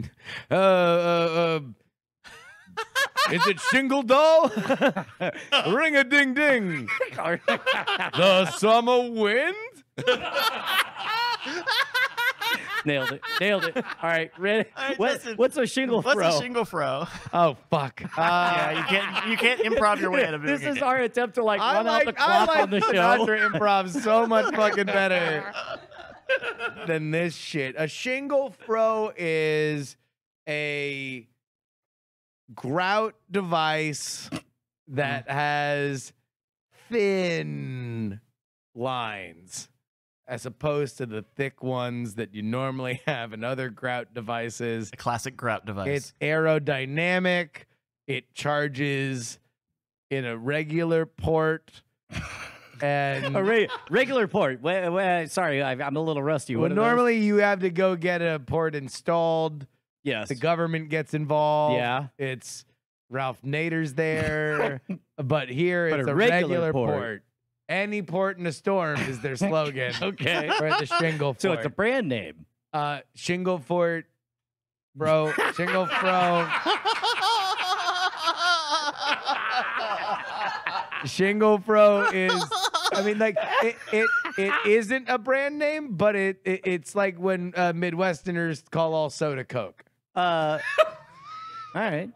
it shingle doll? Ring a ding ding. The summer wind. Nailed it. Nailed it. All right. Ready? All right, what's a shingle fro? What's a shingle fro? Oh, fuck. Yeah, you can't improv your way out of it. This is our attempt to, like, run out the clock on the show. Improv so much fucking better than this shit. A shingle fro is a grout device that has thin lines, as opposed to the thick ones that you normally have in other grout devices. A classic grout device. It's aerodynamic. It charges in a regular port. And a regular port. Sorry, I'm a little rusty. Well, normally you have to go get a port installed. Yes. The government gets involved. Yeah. It's Ralph Nader's there. But here it's a regular port. Any port in a storm is their slogan. Okay. For the shingle fort. So it's a brand name. Shingle fort, bro. Shingle fro. Shingle fro is, I mean, like, it isn't a brand name, but it's like when Midwesterners call all soda Coke. All right.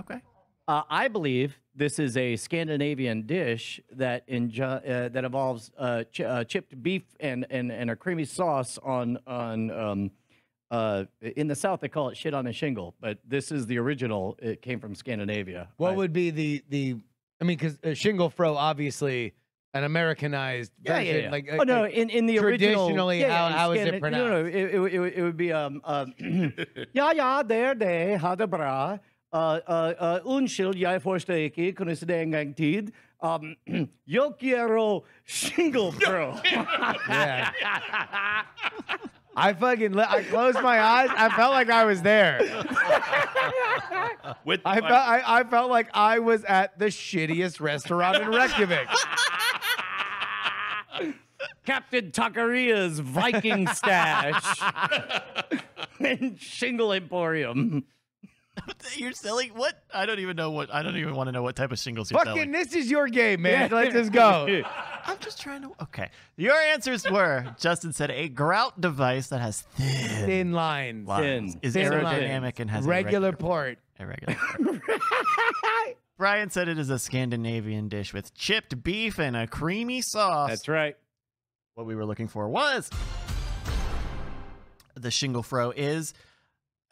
Okay. I believe this is a Scandinavian dish that that involves chipped beef and a creamy sauce on in the South they call it shit on a shingle, but this is the original. It came from Scandinavia. What would be the I mean, because shingle fro obviously an Americanized version. Yeah. Like, oh no, in the original, how is it pronounced? No, it would be there they had a bra. Unnskyld, jeg forstår ikke, kunne se det en gang tid. Yo quiero shingle fro. Yeah. I closed my eyes. I felt like I was there. I felt like I was at the shittiest restaurant in Reykjavik. Captain Takaria's Viking Stash and Shingle Emporium. You're selling what? I don't even know what. I don't even want to know what type of shingles you're selling. Fucking, this is your game, man. Yeah. Let's just go. I'm just trying to. Okay. Your answers were, Justin said, a grout device that has thin lines. Is aerodynamic and has regular port. Irregular port. Brian said it is a Scandinavian dish with chipped beef and a creamy sauce. That's right. What we were looking for was the shingle fro is.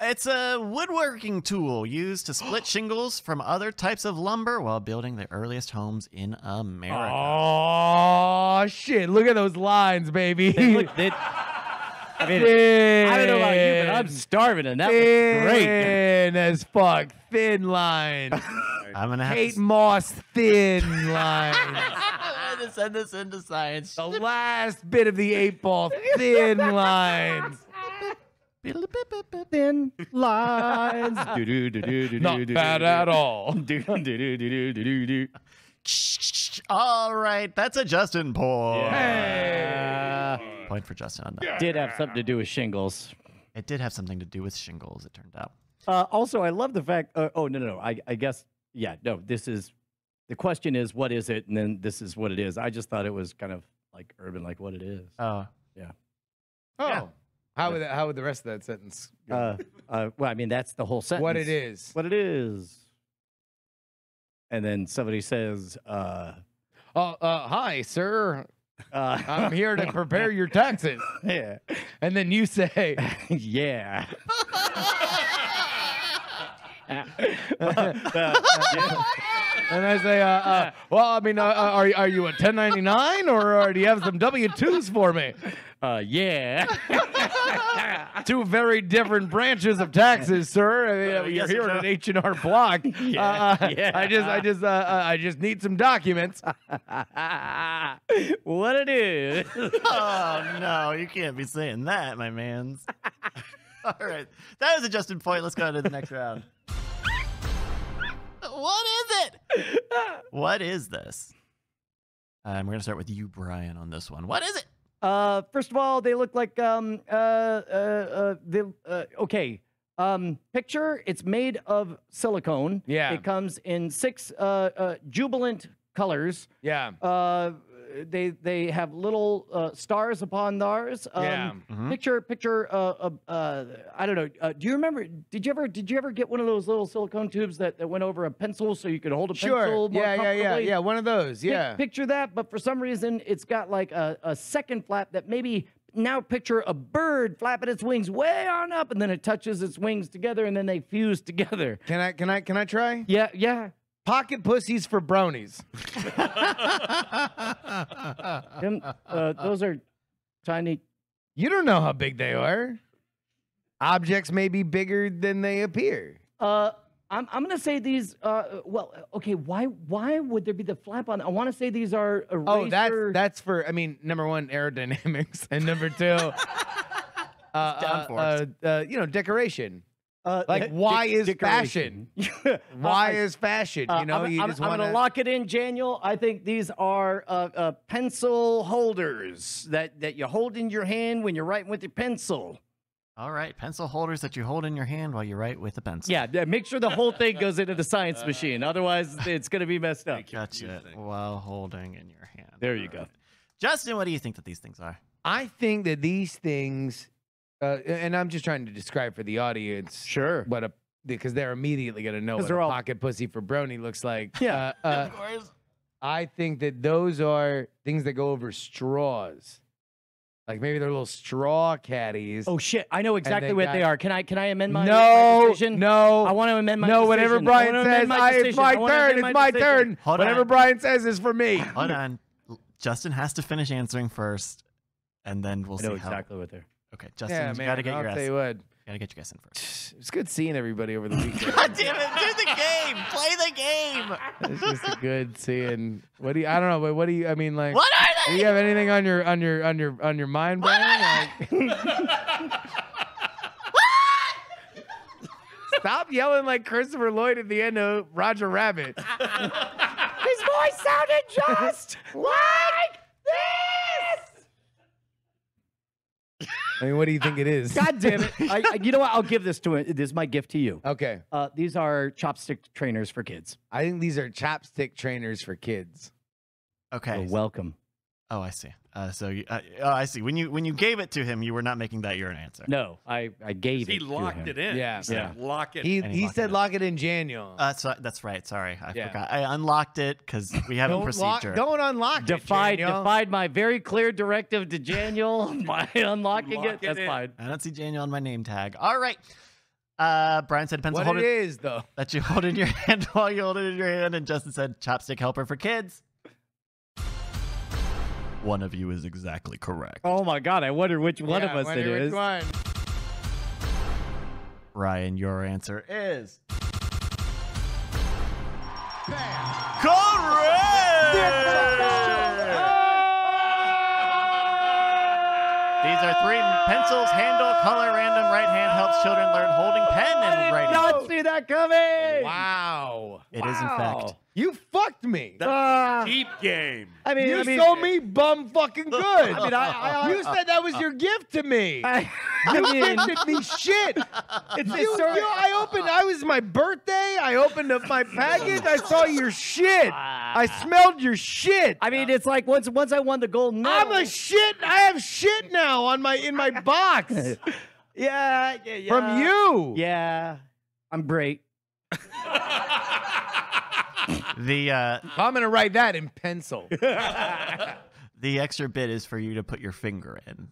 It's a woodworking tool used to split shingles from other types of lumber while building the earliest homes in America. Oh, shit. Look at those lines, baby. I don't know about you, but I'm starving, and that was great. Thin as fuck. Thin line. I'm going to have Kate Moss, thin line. I'm going to send this into science. The last bit of the 8-ball, thin lines. Thin lines. Not bad at all. All right, that's a Justin point. Yeah. Point for Justin on that. Yeah. Did have something to do with shingles. It did have something to do with shingles, it turned out. Also, I love the fact. I guess. Yeah. No. This is the question. Is what is it? And then this is what it is. I just thought it was kind of like urban, like what it is. Yeah. Oh. Yeah. How would the rest of that sentence go? Well, I mean, that's the whole sentence. What it is. What it is. And then somebody says, hi, sir. I'm here to prepare your taxes. Yeah. And then you say, yeah. Yeah. And I say, well, I mean, are you a 1099 or do you have some W-2s for me? Yeah. Two very different branches of taxes, sir. You're here at an H&R Block. Yeah. I just need some documents. What it is? Oh no, you can't be saying that, my man's. All right, that was a Justin point. Let's go to the next round. What is it? What is this? We're going to start with you, Brian, on this one. What is it? First of all, they look like, picture, it's made of silicone. Yeah. It comes in 6 jubilant colors. Yeah. They have little stars upon theirs. Yeah. Mm-hmm. I don't know. Do you remember? Did you ever get one of those little silicone tubes that went over a pencil so you could hold a pencil? Sure. Yeah. One of those. Yeah. Picture that, but for some reason it's got like a second flap that maybe. Now picture a bird flapping its wings way on up, and then it touches its wings together, and then they fuse together. Can I try? Yeah. Yeah. Pocket pussies for bronies. Those are tiny. You don't know how big they are. Objects may be bigger than they appear. I'm gonna say these. Well, okay. Why would there be the flap on? I want to say these are. Eraser. Oh, that's for. I mean, number 1, aerodynamics, and number 2, decoration. Like, why is fashion? Why is fashion? You know, I'm going to lock it in, Janiel. I think these are pencil holders that you hold in your hand when you're writing with your pencil. All right, pencil holders that you hold in your hand while you write with a pencil. Yeah, make sure the whole thing goes into the science machine. Otherwise, it's going to be messed up. Gotcha. While holding in your hand. There you go. Right. Justin, what do you think that these things are? I think that these things... and I'm just trying to describe for the audience. Sure. Because they're immediately going to know what a pocket pussy for brony looks like. Yeah, of course. I think that those are things that go over straws. Like maybe they're little straw caddies. Oh, shit. I know exactly what they are. Can I amend my decision? No. I want to amend my decision. No, whatever Brian says, it's my turn. It's my turn. Whatever Brian says is for me. Hold on. Justin has to finish answering first, and then we'll see how. I know exactly what they're. Okay, Justin, you gotta get your ass. Gotta get you guys in first. It's good seeing everybody over the weekend. God damn it! Do the game. Play the game. It's just a good seeing. What do you? I don't know, but what do you? I mean, like, what are they? Do you have anything on your mind, Brian? What are they? Like, stop yelling like Christopher Lloyd at the end of Roger Rabbit. His voice sounded just like this. I mean, what do you think it is? God damn it. You know what? I'll give this to it. This is my gift to you. Okay. These are chopstick trainers for kids. I think these are chopstick trainers for kids. Okay. So welcome. Oh, I see. I see. When you gave it to him, you were not making that your answer. No, I gave it. He locked it in. Yeah, yeah. Lock it. He said lock it in Daniel. So, that's right. Sorry, I forgot. I unlocked it because we have a procedure. Don't unlock it. Defied my very clear directive to Daniel by unlocking it. That's fine. I don't see Daniel on my name tag. All right. Brian said pencil holder. What it is though? That you hold in your hand while you hold it in your hand, and Justin said chopstick helper for kids. One of you is exactly correct. Oh my God, I wonder which one of us it is. One. Ryan, your answer is... Bam. Correct! These are three pencils, handle, color, random, right hand helps children learn holding pen and writing. I did not see that coming! Wow. It is in fact... You fucked me. That's a deep game. I mean, you sold me bum fucking good. I mean, you said that was your gift to me. You gifted me shit. I was my birthday. I opened up my package. I saw your shit. I smelled your shit. I mean, it's like once I won the gold medal. I'm a shit. I have shit now in my box. Yeah. From you. Yeah. I'm great. I'm gonna write that in pencil. The extra bit is for you to put your finger in.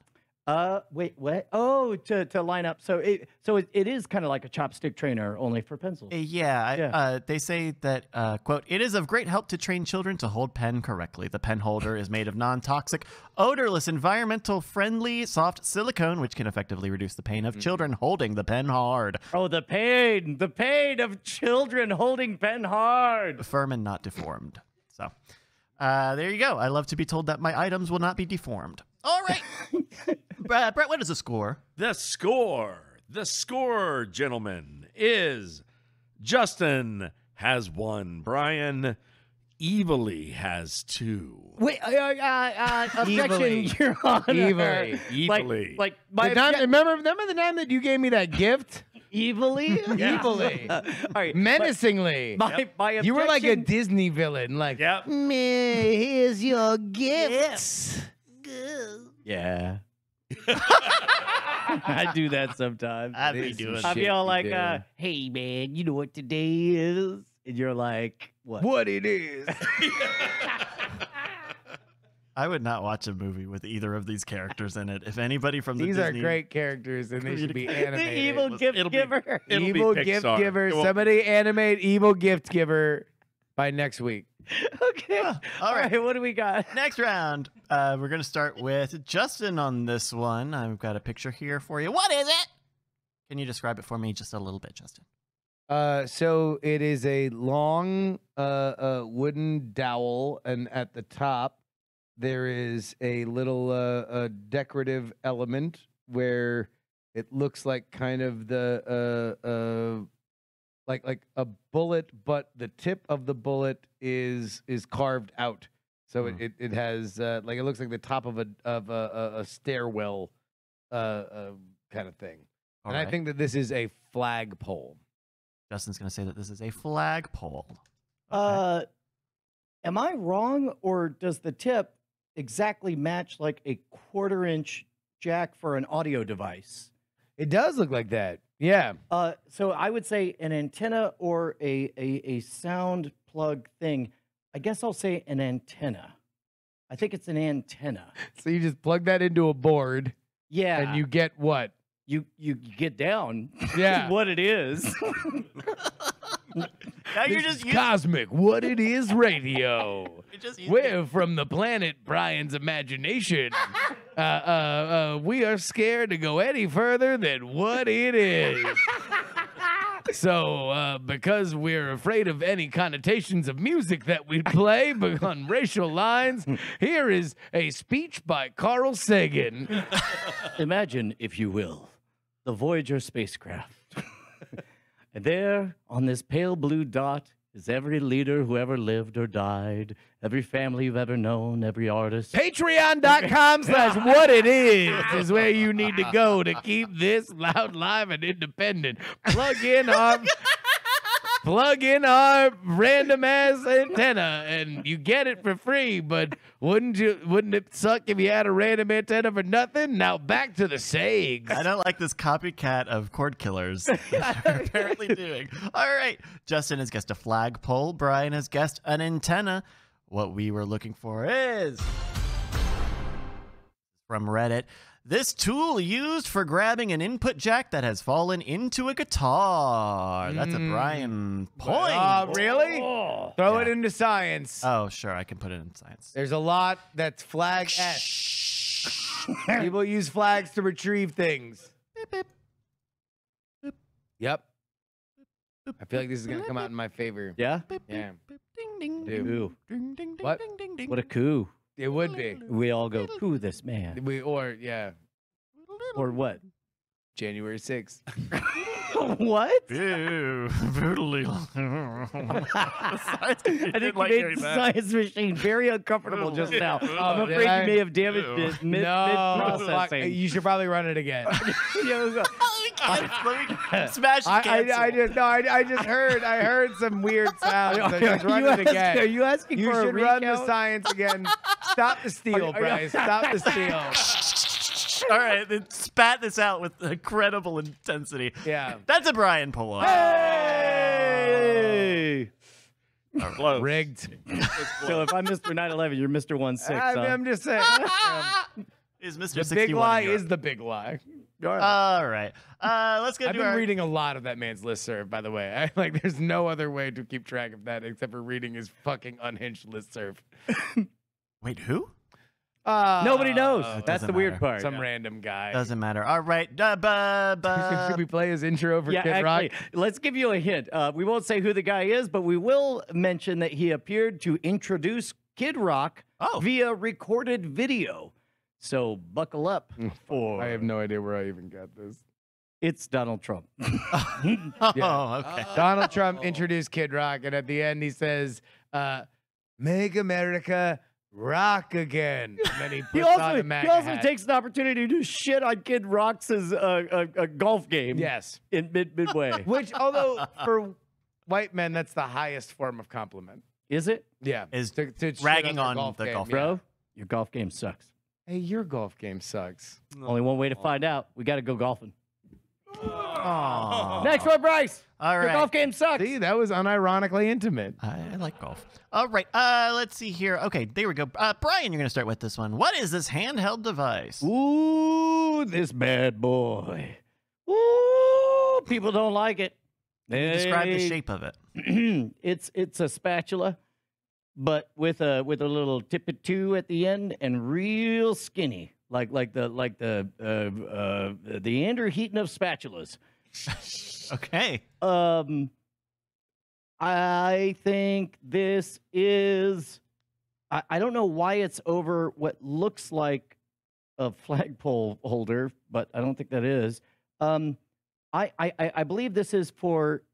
Wait, what? Oh, to line up. So it is kind of like a chopstick trainer, only for pencils. They say that quote, it is of great help to train children to hold pen correctly. The pen holder is made of non-toxic, odorless, environmental friendly soft silicone, which can effectively reduce the pain of children holding the pen hard. Oh, the pain of children holding pen hard. Firm and not deformed. So there you go. I love to be told that my items will not be deformed. All right. Brett, what is the score? The score, gentlemen, is Justin has 1. Brian evilly has 2. Wait, objection, Your Honor. Evilly. Like my remember the time that you gave me that gift? Evilly. All right. Menacingly. You were like a Disney villain. Like, here's your gifts. Yeah. I do that sometimes. I'll be all like, hey man, you know what today is? And you're like, what? What it is. I would not watch a movie with either of these characters in it. If anybody from the Disney are great characters, and they should be animated. The evil gift giver. Evil gift giver. Somebody animate evil gift giver by next week. Okay. All right. What do we got? Next round. We're going to start with Justin on this one. I've got a picture here for you. What is it? Can you describe it for me just a little bit, Justin? So it is a long wooden dowel, and at the top there is a little a decorative element where it looks like kind of the like a bullet, but the tip of the bullet is carved out, so it has like, it looks like the top of a stairwell kind of thing. I think that this is a flagpole. Justin's gonna say that this is a flagpole. Okay. Am I wrong, or does the tip exactly match like a 1/4-inch jack for an audio device? It does look like that. Yeah. So I would say an antenna or a sound plug thing. I guess I'll say an antenna. I think it's an antenna. So you just plug that into a board. Yeah. And you get what? You get down. Yeah. What it is. Now you're just cosmic. What it is radio. We're from the planet Brian's imagination. We are scared to go any further than what it is. So, because we're afraid of any connotations of music that we play on racial lines, here is a speech by Carl Sagan. Imagine, if you will, the Voyager spacecraft. And there, on this pale blue dot, is every leader who ever lived or died, every family you've ever known, every artist. Patreon.com/whatitis is where you need to go to keep this loud, live, and independent. Plug in our random ass antenna, and you get it for free. But wouldn't it suck if you had a random antenna for nothing? Now back to the Sags. I don't like this copycat of cord killers that they're apparently doing. All right, Justin has guessed a flagpole. Brian has guessed an antenna. What we were looking for is from Reddit. This tool used for grabbing an input jack that has fallen into a guitar. That's a Brian point. Really? Oh. Throw it into science. Oh, sure. I can put it in science. There's a lot that's flag-esque. People use flags to retrieve things. Beep, beep. Beep. Yep. I feel like this is going to come out in my favor. Yeah? Yeah. Ding, ding, ding, ding, ding, ding, ding, ding. What a coup. It would be. We all go, "Ooh, this man." Or what? January 6th. What? Ew, brutally. I think like made the science machine very uncomfortable just now. I'm afraid you may have damaged it mid-processing. You should probably run it again. I just heard some weird sounds. Run it again. Are you asking for a recount? You should run the science again. Stop the steal, Bryce. Stop the steal. All right, then spat this out with incredible intensity. Yeah. That's a Brian pull-up. Hey! Close. Rigged. So if I'm Mr. 9/11, you're Mr. 1/6. I'm just saying. Is Mr. The big lie is the big lie. All right. Let's get I've been reading a lot of that man's listserv, by the way. Like, there's no other way to keep track of that except for reading his fucking unhinged listserv. Wait, who? Nobody knows. That's the weird part. Some random guy. Doesn't matter. All right. Should we play his intro for Kid Rock? Let's give you a hint. We won't say who the guy is, but we will mention that he appeared to introduce Kid Rock via recorded video. So buckle up. For... I have no idea where I even got this. It's Donald Trump. Donald Trump introduced Kid Rock, and at the end he says, "Make America Rock again." And then he also takes an opportunity to shit on Kid Rock's golf game. Yes, in midway. Which, although for white men, that's the highest form of compliment. Is it? Yeah. Is to ragging on the golf game. Bro, your golf game sucks. Hey, your golf game sucks. Only one way to find out. We got to go golfing. Aww. Next one, Bryce. All right. The golf game sucks. See, that was unironically intimate. I like golf. All right. Let's see here. Okay, there we go. Brian, you're going to start with this one. What is this handheld device? Ooh, this bad boy. Ooh, people don't like it. Can you describe the shape of it? It's a spatula, but with a little tippet at the end and real skinny. Like the Andrew Heaton of spatulas. Okay. I think this is. I don't know why it's over what looks like a flagpole holder, but I don't think that is. I believe this is for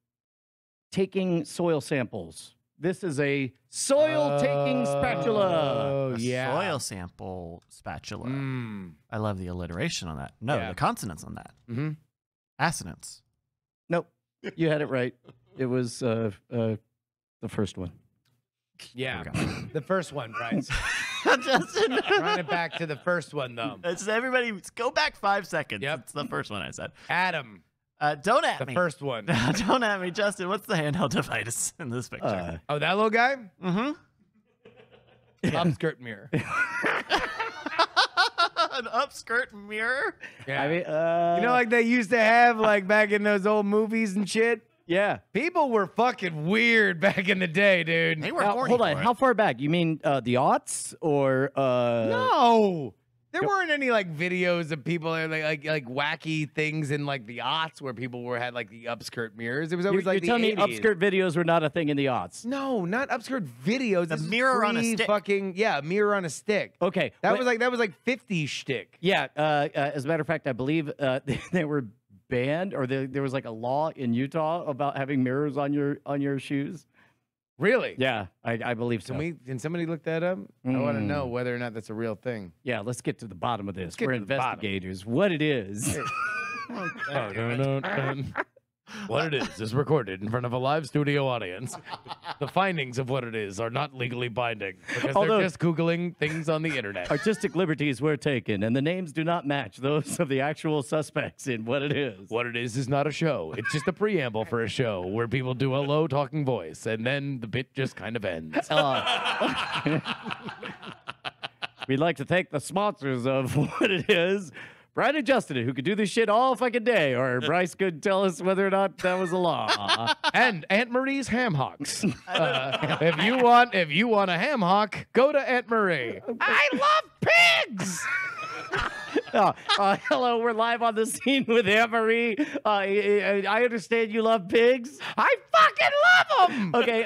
taking soil samples. This is a soil-taking spatula. Oh, yeah. Soil sample spatula. Mm. I love the alliteration on that. No, the consonants on that. Mm-hmm. Assonants. Nope. You had it right. It was the first one. Yeah. The first one, Brian. Justin. Run it back to the first one, though. It's everybody, go back 5 seconds. Yep. It's the first one I said. Adam. Don't at me. The first one. Don't at me, Justin. What's the handheld device in this picture? Oh, that little guy? Mm-hmm. Upskirt mirror. An upskirt mirror? Yeah. I mean, you know, like they used to have, like, back in those old movies and shit? Yeah. People were fucking weird back in the day, dude. They were horny. Hold on. How far back? You mean the aughts or? No. There weren't any like videos of people like wacky things in like the aughts where people were had like the upskirt mirrors. It was always like you're telling me upskirt videos were not a thing in the aughts. No, not upskirt videos. A mirror on a stick. Fucking yeah, mirror on a stick. Okay, that was like 50 shtick. Yeah, as a matter of fact, I believe they were banned, or there was like a law in Utah about having mirrors on your shoes. Really? Yeah, I believe so. Can somebody look that up? I want to know whether or not that's a real thing. Yeah, let's get to the bottom of this. We're investigators. What it is. What it is recorded in front of a live studio audience. The findings of what it is are not legally binding because they're just Googling things on the internet. Artistic liberties were taken, and the names do not match those of the actual suspects in what it is. What it is not a show. It's just a preamble for a show where people do a low talking voice, and then the bit just kind of ends. We'd like to thank the sponsors of what it is. Brian and Justin, who could do this shit all fucking day, or Bryce could tell us whether or not that was a law. And Aunt Marie's ham hocks. If you want a ham hock, go to Aunt Marie. I love pigs. Hello, we're live on the scene with Aunt Marie. I understand you love pigs. I fucking love them. Okay,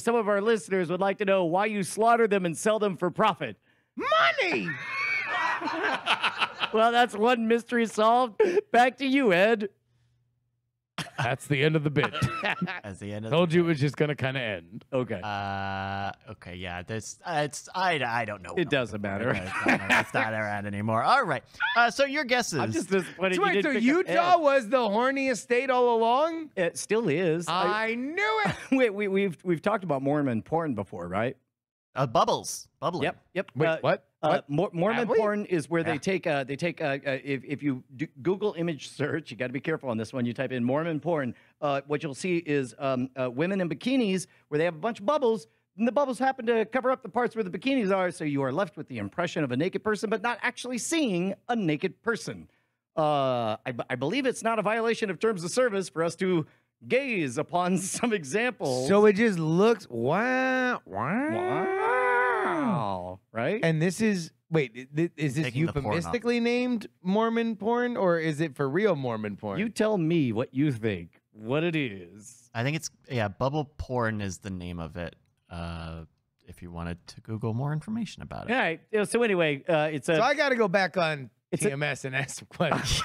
some of our listeners would like to know why you slaughter them and sell them for profit. Money. Well, that's one mystery solved. Back to you, Ed. That's the end of the bit. That's the end of Told the you bit. It was just going to kind of end. Okay. Okay, yeah. This, it's, I don't know. It doesn't matter. It's not around anymore. All right. So your guesses. I'm just disappointed. Right, so Utah was the horniest state all along? It still is. I knew it. We've talked about Mormon porn before, right? Bubbles. Bubbling. Yep, yep. Wait, what? Mormon porn is where they take if you do Google image search, you got to be careful on this one. You type in Mormon porn, what you'll see is women in bikinis where they have a bunch of bubbles, and the bubbles happen to cover up the parts where the bikinis are, so you are left with the impression of a naked person, but not actually seeing a naked person. I believe it's not a violation of terms of service for us to gaze upon some examples. So it just looks wow, right? And this is, wait, is this euphemistically named Mormon porn, or is it for real Mormon porn? You tell me what you think, what it is. I think it's, yeah, bubble porn is the name of it, if you wanted to Google more information about it. All right, so anyway, it's a... So I got to go back on TMS and ask some questions.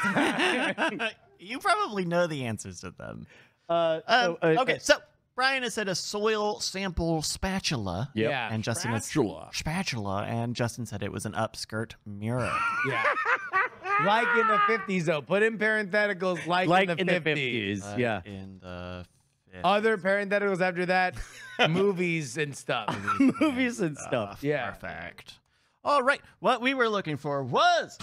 You probably know the answers to them. Okay, so... Brian has said a soil sample spatula. Yep. Yeah. And Justin spatula. And Justin said it was an upskirt mirror. Yeah. Like in the 50s, though. Put in parentheticals, like in the 50s. Yeah. In the 50s. Other parentheticals after that. Movies and stuff. Movies and stuff. Yeah. Perfect. All right. What we were looking for was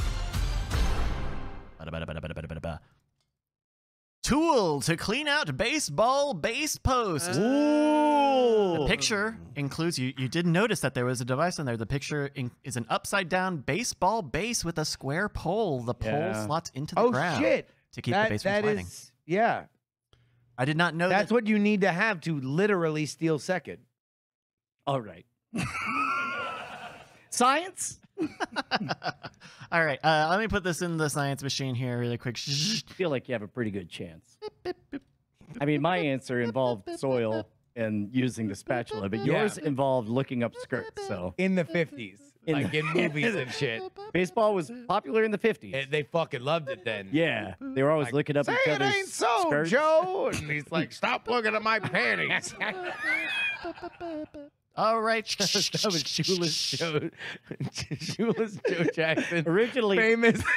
tool to clean out baseball base posts. Ooh. The picture includes, you did notice that there was a device on there. The picture is an upside down baseball base with a square pole. The pole slots into the ground to keep the base from sliding. Yeah. I did not know that's what you need to have to literally steal second. All right. Science? All right, let me put this in the science machine here really quick. I feel like you have a pretty good chance. I mean, my answer involved soil and using the spatula, but yours involved looking up skirts. So in the 50s, in movies and shit, baseball was popular in the 50s. They fucking loved it then. Yeah, they were always like, looking up each other's skirts. Joe, and he's like, "Stop looking at my panties." All right. That was Shoeless Joe Jackson. Originally.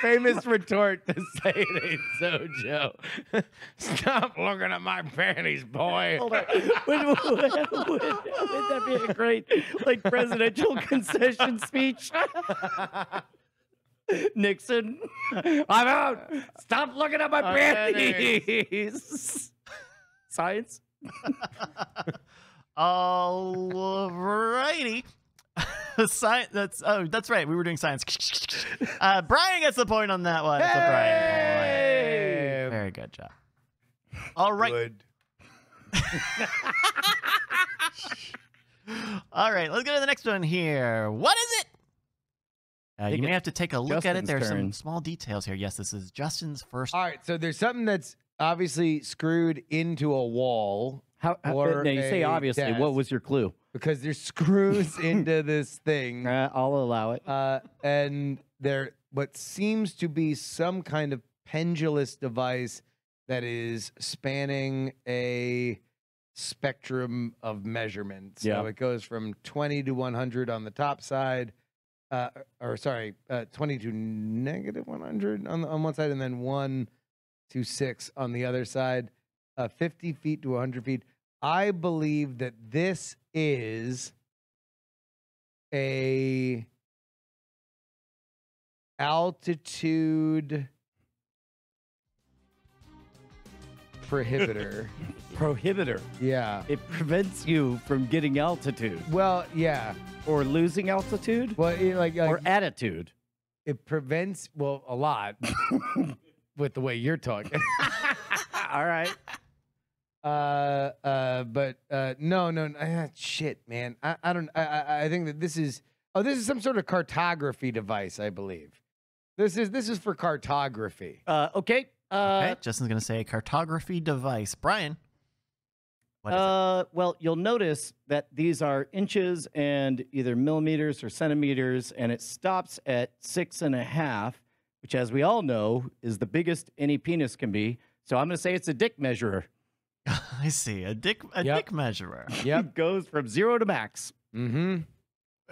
Famous retort to say it ain't so, Joe. Stop looking at my panties, boy. Hold on. Would that be a great, like, presidential concession speech? Nixon. I'm out. Stop looking at my panties. Science. All righty. Science, that's right. We were doing science. Brian gets the point on that one. Hey! So Brian, very good job. All right. Good. All right. Let's go to the next one here. What is it? You may have to take a look at it. There's some small details here. Yes, this is Justin's first. All right, so there's something that's obviously screwed into a wall. Now you say obviously. Desk. What was your clue? Because there's screws into this thing. I'll allow it. And there, what seems to be some kind of pendulous device that is spanning a spectrum of measurements. Yeah. So it goes from 20 to 100 on the top side, or sorry, 20 to negative 100 on one side, and then 1 to 6 on the other side, 50 feet to 100 feet. I believe that this is a altitude prohibitor. Prohibitor. Yeah. It prevents you from getting altitude. Well, yeah. Or losing altitude. Well, it, or attitude. It prevents, well, a lot with the way you're talking. All right. No, shit, man. I think that this is, oh, this is some sort of cartography device, I believe. This is for cartography. Okay, Justin's going to say cartography device. Brian, what is it? Well, you'll notice that these are inches and either millimeters or centimeters, and it stops at 6.5, which, as we all know, is the biggest any penis can be. So I'm going to say it's a dick measurer. I see. A dick measurer. Yep. Goes from 0 to max. Mm-hmm.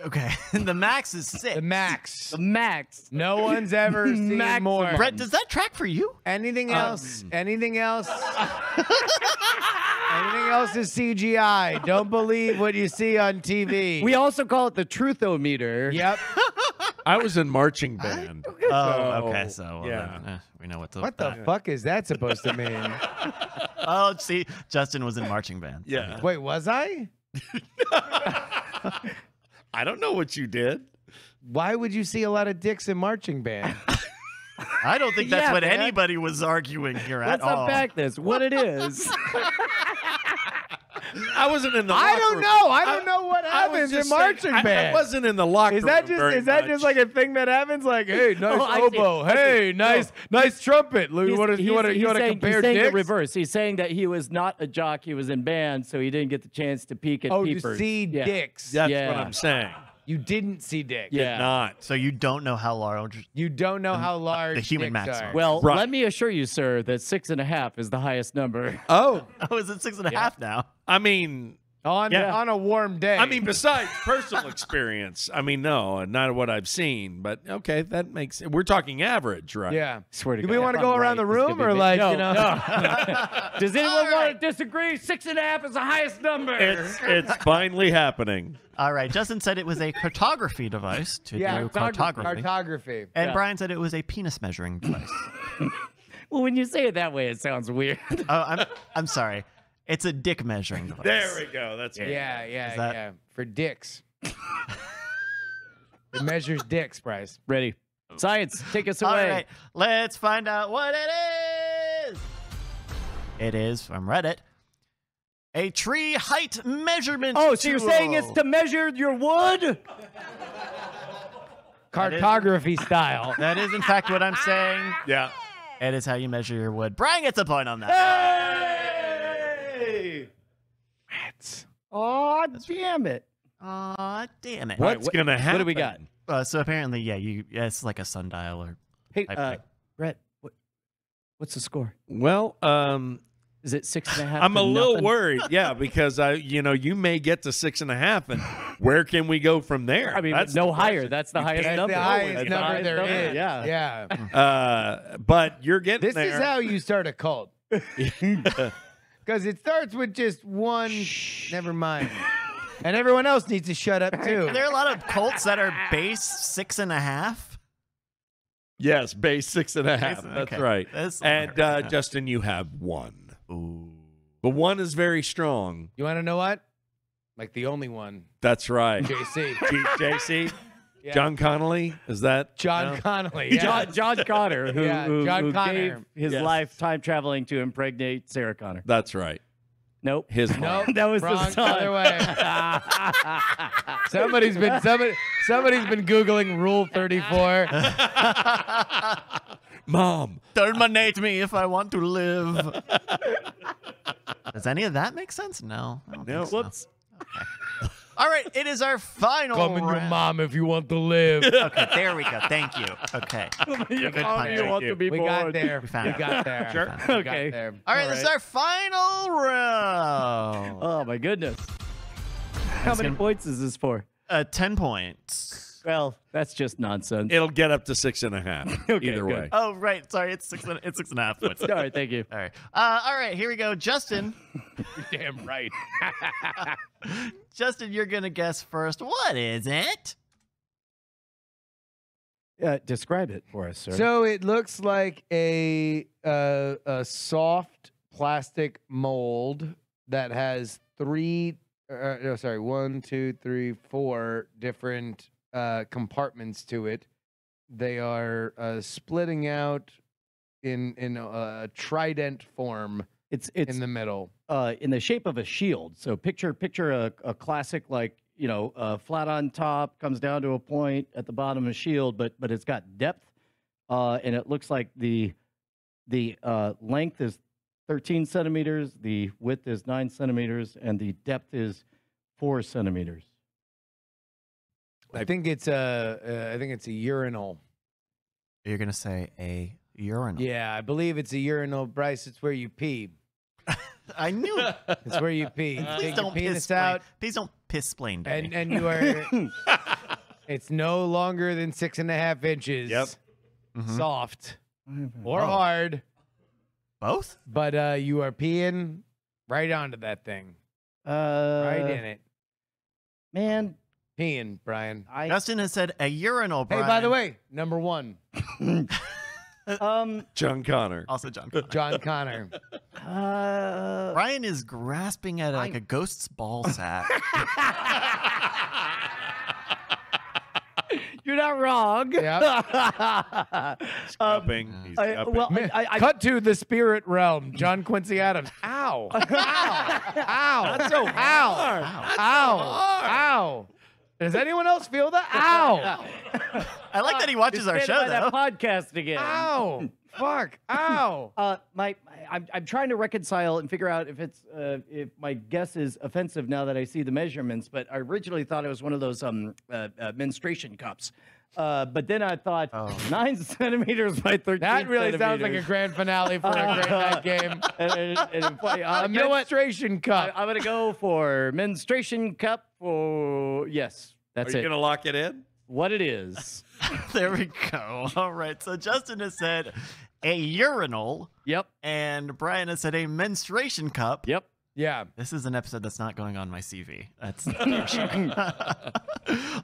Okay. The max is 6. The max. The max. No one's ever seen max more. Brett, does that track for you? Anything else? Anything else? Anything else is CGI. Don't believe what you see on TV. We also call it the truthometer. Yep. I was in marching band. We know what the fuck is that supposed to mean? Oh, see, Justin was in marching band. Yeah. Wait, was I? I don't know what you did. Why would you see a lot of dicks in marching band? I don't think that's what anybody was arguing here at all. Let's unpack this. What it is. I wasn't in the locker room. I don't know. I don't know what happens in marching band. I wasn't in the locker room. Is that just like a thing that happens? Like, hey, nice oboe. Hey, nice trumpet. Lou, you want to compare dicks? He's saying the reverse. He's saying that he was not a jock. He was in band, so he didn't get the chance to peek at peepers. Oh, to see dicks. That's what I'm saying. You didn't see dick. Yeah. Did not. So you don't know how large. You don't know how large the human max are. Well, right. Let me assure you, sir, that 6.5 is the highest number. Oh. Oh, is it 6.5 now? I mean, on a warm day. I mean, besides personal experience, I mean, no, not what I've seen, but okay, that makes sense. We're talking average, right? Yeah. Swear to God. Do we want to go around the room or like, no, you know? No. Does anyone want to disagree? 6.5 is the highest number. It's finally happening. All right, Justin said it was a cartography device to do cartography. And Brian said it was a penis measuring device. Well, when you say it that way, it sounds weird. Oh, I'm sorry. It's a dick measuring device. There we go. That's it. Yeah. For dicks. It measures dicks, Bryce. Ready. Science, take us away. All right, let's find out what it is. It is from Reddit. A tree height measurement. Oh, so you're saying it's to measure your wood? Cartography style. That is, in fact, what I'm saying. Yeah. It is how you measure your wood. Brian gets a point on that. Hey! Rats. Oh, damn it. Oh, damn it. What's going to happen? What do we got? So apparently, it's like a sundial or. Hey, Brett, what's the score? Well, is it 6.5? I'm a little worried, because you may get to 6.5, and where can we go from there? I mean, that's no higher. That's the highest number. The highest number there is. Yeah. But you're getting there. This is how you start a cult, because it starts with just one. Shh. Never mind. And everyone else needs to shut up too. Are there a lot of cults that are base 6.5? Yes, base 6.5. Okay. That's right. That's Justin, you have one. Ooh. But one is very strong. You want to know what? Like the only one. That's right. JC. JC? Yeah. John Connolly? Is that? John Connolly. Yeah. John Connor, who gave his life time traveling to impregnate Sarah Connor. That's right. Nope. His fault. Nope. That was wrong. Other way. somebody's been Googling Rule 34. Mom, terminate me if I want to live. Does any of that make sense? No. I don't think so. Whoops. Okay. All right, it is our final round. Come in your mom if you want to live. Okay, there we go. Thank you. Okay. Good pun. You want to be born. We got there. We got there. Sure. Sure. Okay. There. All right, this is our final round. Oh, my goodness. How many points is this for? 10 points. Well, that's just nonsense. It'll get up to 6.5 okay, either way. Oh, right. Sorry, it's 6.5 points. All right, thank you. All right. Here we go. Justin. You're damn right. Justin, you're going to guess first. What is it? Describe it for us, sir. So it looks like a soft plastic mold that has one, two, three, four different compartments to it. They are splitting out in a trident form. It's in the middle, in the shape of a shield. So picture a classic, like, you know, flat on top, comes down to a point at the bottom of a shield, but it's got depth, and it looks like the length is 13 centimeters, the width is 9 centimeters, and the depth is 4 centimeters. I think it's a urinal. You're gonna say a urinal? Yeah, I believe it's a urinal, Bryce. It's where you pee. I knew it. It's where you pee. Please don't piss out. Please don't piss-splain. And you are. It's no longer than 6.5 inches. Yep. Mm-hmm. Soft or hard. Both? But you are peeing right onto that thing. Right in it. Man. Peeing, Brian. Justin has said a urinal, Brian. Hey, by the way, number 1. John Connor. Also John Connor. John Connor. Brian is grasping at like a ghost's ball sack. You're not wrong. Yep. He's cupping. Well, I cut to the spirit realm. John Quincy Adams. Ow. Ow. Ow. That's so hard. Ow. That's ow. So hard. Ow. Does anyone else feel that? Ow. I like that he watches our show, though. That podcast again. Ow. Fuck. Ow. I'm trying to reconcile and figure out if my guess is offensive now that I see the measurements, but I originally thought it was one of those menstruation cups. But then I thought 9 centimeters by 13 That really sounds like a grand finale for a Great Night game. A menstruation cup. I'm going to go for menstruation cup. Yes, that's it. Are you going to lock it in? What it is. There we go. All right. So Justin has said a urinal. Yep. And Brian has said a menstruation cup. Yep. Yeah. This is an episode that's not going on my CV. That's sure.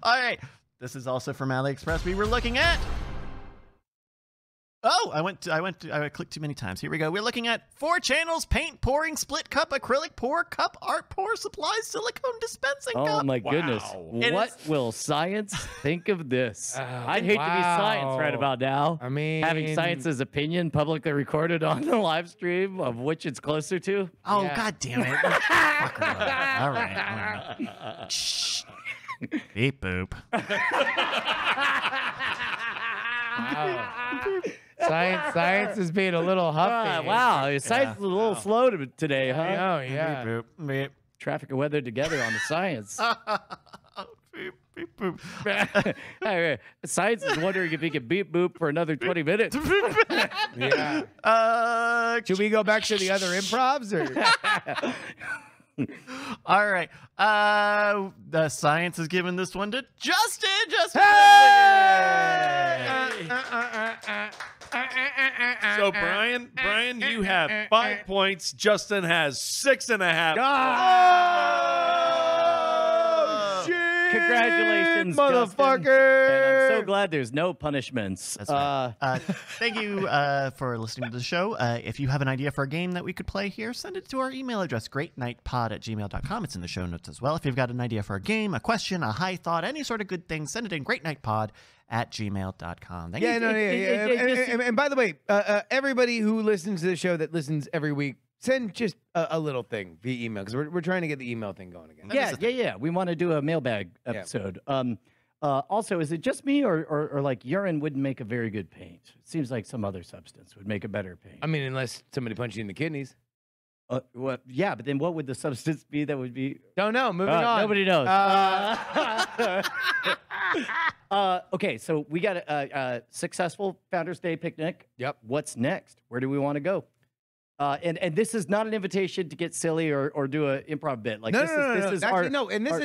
All right. This is also from AliExpress. We were looking at. Oh, I clicked too many times. Here we go. We're looking at 4 channels, paint pouring, split cup, acrylic pour, cup art pour, supplies, silicone dispensing cup. Oh my goodness! What will science think of this? I'd hate to be science right about now. I mean, having science's opinion publicly recorded on the live stream of which it's closer to. Oh yeah. God damn it! All right. All right. Shh. Beep boop. Wow. Science is being a little huffy. Wow, science is a little slow today, huh? Oh, yeah. Beep, boop. Beep. Traffic and weather together on the science. Beep, beep, boop. Right. Science is wondering if he can beep, boop for another 20 minutes. Yeah. Should we go back to the other improvs? Or? All right. The science has given this one to Justin. Justin. Hey! So Brian, you have 5 points. Justin has 6.5. Oh, shit! Congratulations, motherfucker! Justin. And I'm so glad there's no punishments. That's right. Thank you for listening to the show. If you have an idea for a game that we could play here, send it to our email address, greatnightpod@gmail.com. It's in the show notes as well. If you've got an idea for a game, a question, a high thought, any sort of good thing, send it in greatnightpod@gmail.com. Yeah, no, yeah. And by the way, everybody who listens to the show that listens every week, Send just a little thing via email, because we're trying to get the email thing going again. Yeah. We want to do a mailbag episode. Yeah. Also, is it just me or like urine wouldn't make a very good paint? It seems like some other substance would make a better paint. I mean, unless somebody punched you in the kidneys. Well, yeah, but then what would the substance be that would be? Don't know. Moving on. Nobody knows. Okay, so we got a successful Founders Day picnic. Yep. What's next? Where do we want to go? And this is not an invitation to get silly or do an improv bit. Like this is,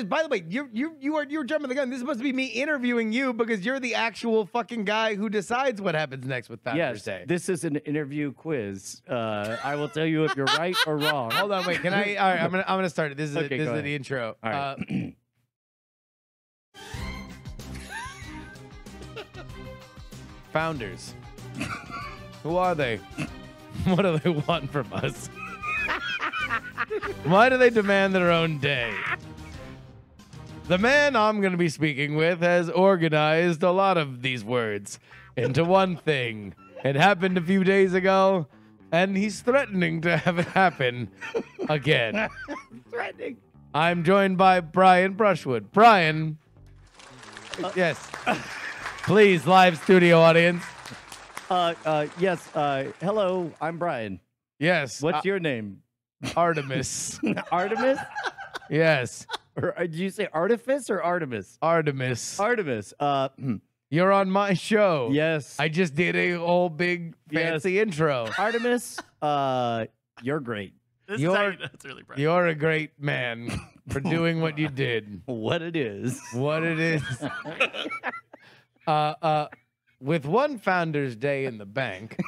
by the way, you're jumping the gun. This is supposed to be me interviewing you because you're the actual fucking guy who decides what happens next with Founders Day. This is an interview quiz. I will tell you if you're right or wrong. Hold on, wait. Can I? All right, I'm gonna start it. This is okay, this is the intro. All right. Founders. Who are they? What do they want from us? Why do they demand their own day? The man I'm going to be speaking with has organized a lot of these words into one thing. It happened a few days ago, and he's threatening to have it happen again. Threatening. I'm joined by Brian Brushwood. Brian. Yes. Please, live studio audience. Yes. Hello, I'm Brian. Yes. What's your name? Artemis. Artemis? Yes. Or, did you say Artifice or Artemis? Artemis. Artemis. You're on my show. Yes. I just did a whole big fancy intro. Artemis, you're great. That's really bright. You're a great man for doing what you did. What it is. What it is. With one Founders Day in the bank,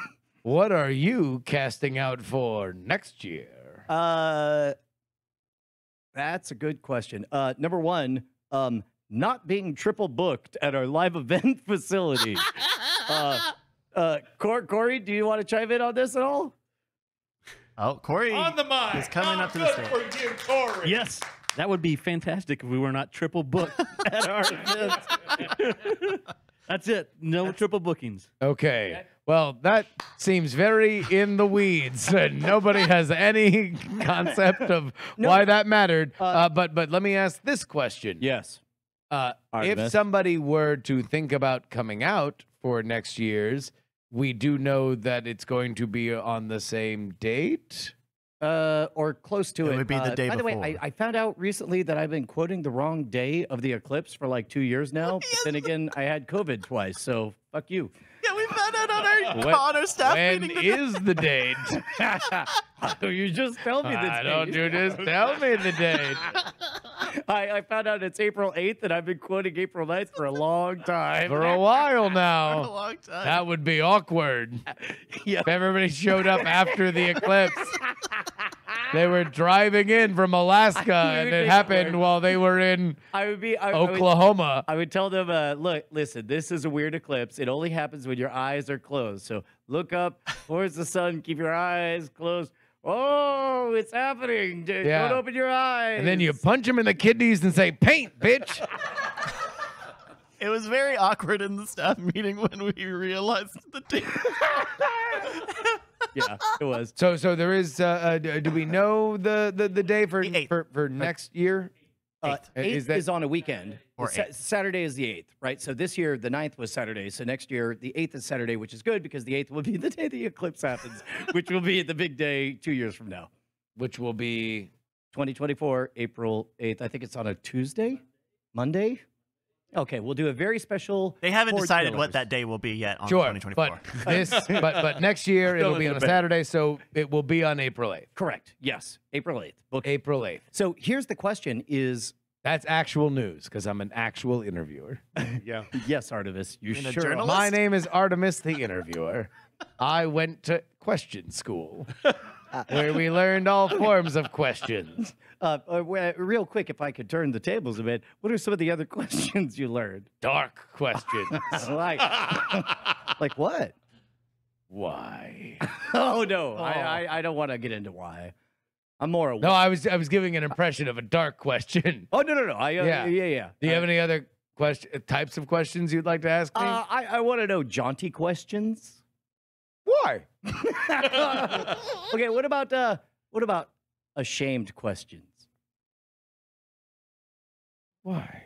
what are you casting out for next year? That's a good question. Number one, not being triple booked at our live event facility. Corey, do you want to chime in on this at all? Oh, Corey on the mic. He's coming up to the stage. For you, Corey. Yes. That would be fantastic if we were not triple booked at our event. That's it. No triple bookings. Okay. Well, that seems very in the weeds. Nobody has any concept of why that mattered. But let me ask this question. Yes. If somebody were to think about coming out for next year's, we do know that it's going to be on the same date. Or close to it. It would be the day before. By the way, I found out recently that I've been quoting the wrong day of the eclipse for like 2 years now. Yes. But then again, I had COVID twice, so fuck you. Yeah, we found out on our staff meeting. When is the date? You just tell me the date. Just tell me the date. I found out it's April 8th, and I've been quoting April 9th for a long time. For a while now. For a long time. That would be awkward. If everybody showed up after the eclipse. They were driving in from Alaska, and it happened while they were in Oklahoma. I would tell them, look, listen, this is a weird eclipse. It only happens when your eyes are closed. So look up towards the sun. Keep your eyes closed. Oh, it's happening. Don't open your eyes. And then you punch him in the kidneys and say, paint, bitch. It was very awkward in the staff meeting when we realized the date. Yeah, it was. So there is. Do we know the day for next year? 8th is on a weekend. Or Saturday is the 8th, right? So this year, the 9th was Saturday. So next year, the 8th is Saturday, which is good because the 8th will be the day the eclipse happens, which will be the big day 2 years from now. Which will be 2024, April 8th. I think it's on a Tuesday, Monday. Okay, we'll do a very special... They haven't decided what that day will be yet on 2024. But next year, it'll be on a Saturday, so it will be on April 8th. Correct. Yes, April 8th. Okay. April 8th. So here's the question is... That's actual news, because I'm an actual interviewer. Yeah. Yes, Artemis, you sure are. My name is Artemis, the interviewer. I went to question school, where we learned all forms of questions. Real quick, if I could turn the tables a bit, what are some of the other questions you learned? Dark questions. like what? Why? Oh no, oh. I don't want to get into why. I'm more aware. No, I was giving an impression of a dark question. Oh no. Yeah. Do you have any other types of questions you'd like to ask me? I want to know jaunty questions. Why? Okay, what about What about ashamed questions? Why?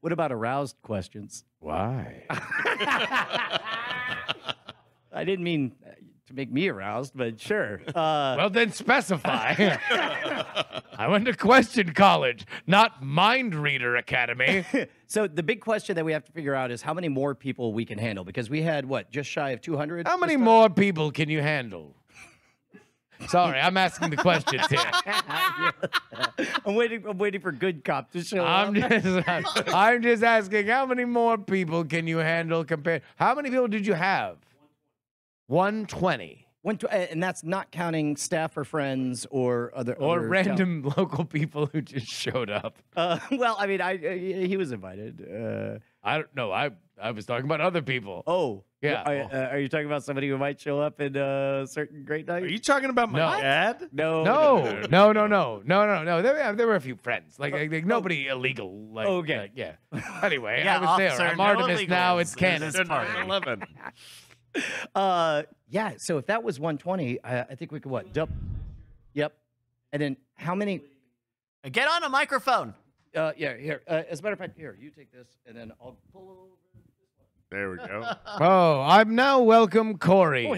What about aroused questions? Why? I didn't mean to make me aroused, but sure. Well, then specify. I went to question college, not Mind Reader Academy. So the big question that we have to figure out is how many more people we can handle, because we had, what, just shy of 200? How many more people can you handle? Sorry, I'm asking the questions here. I'm waiting for good cop to show up. I'm just asking, how many more people can you handle compared? How many people did you have? 120. And that's not counting staff or friends or other random local people who just showed up. Well, I mean, he was invited. I don't know. I was talking about other people. Oh. Yeah. Are you talking about somebody who might show up in a certain Great Night? Are you talking about my dad? No. No. No. No. No. No. No. There were a few friends. Like nobody illegal. Like, okay. Like, yeah. Anyway, yeah, I was there. I'm Artemis now. It's Kansas. 9/11. Yeah. So if that was 120, I think we could what? Yep. And then how many? Get on a microphone. Yeah. Here. As a matter of fact, here you take this, and then I'll pull over. There we go. Oh, I'm now welcome Corey.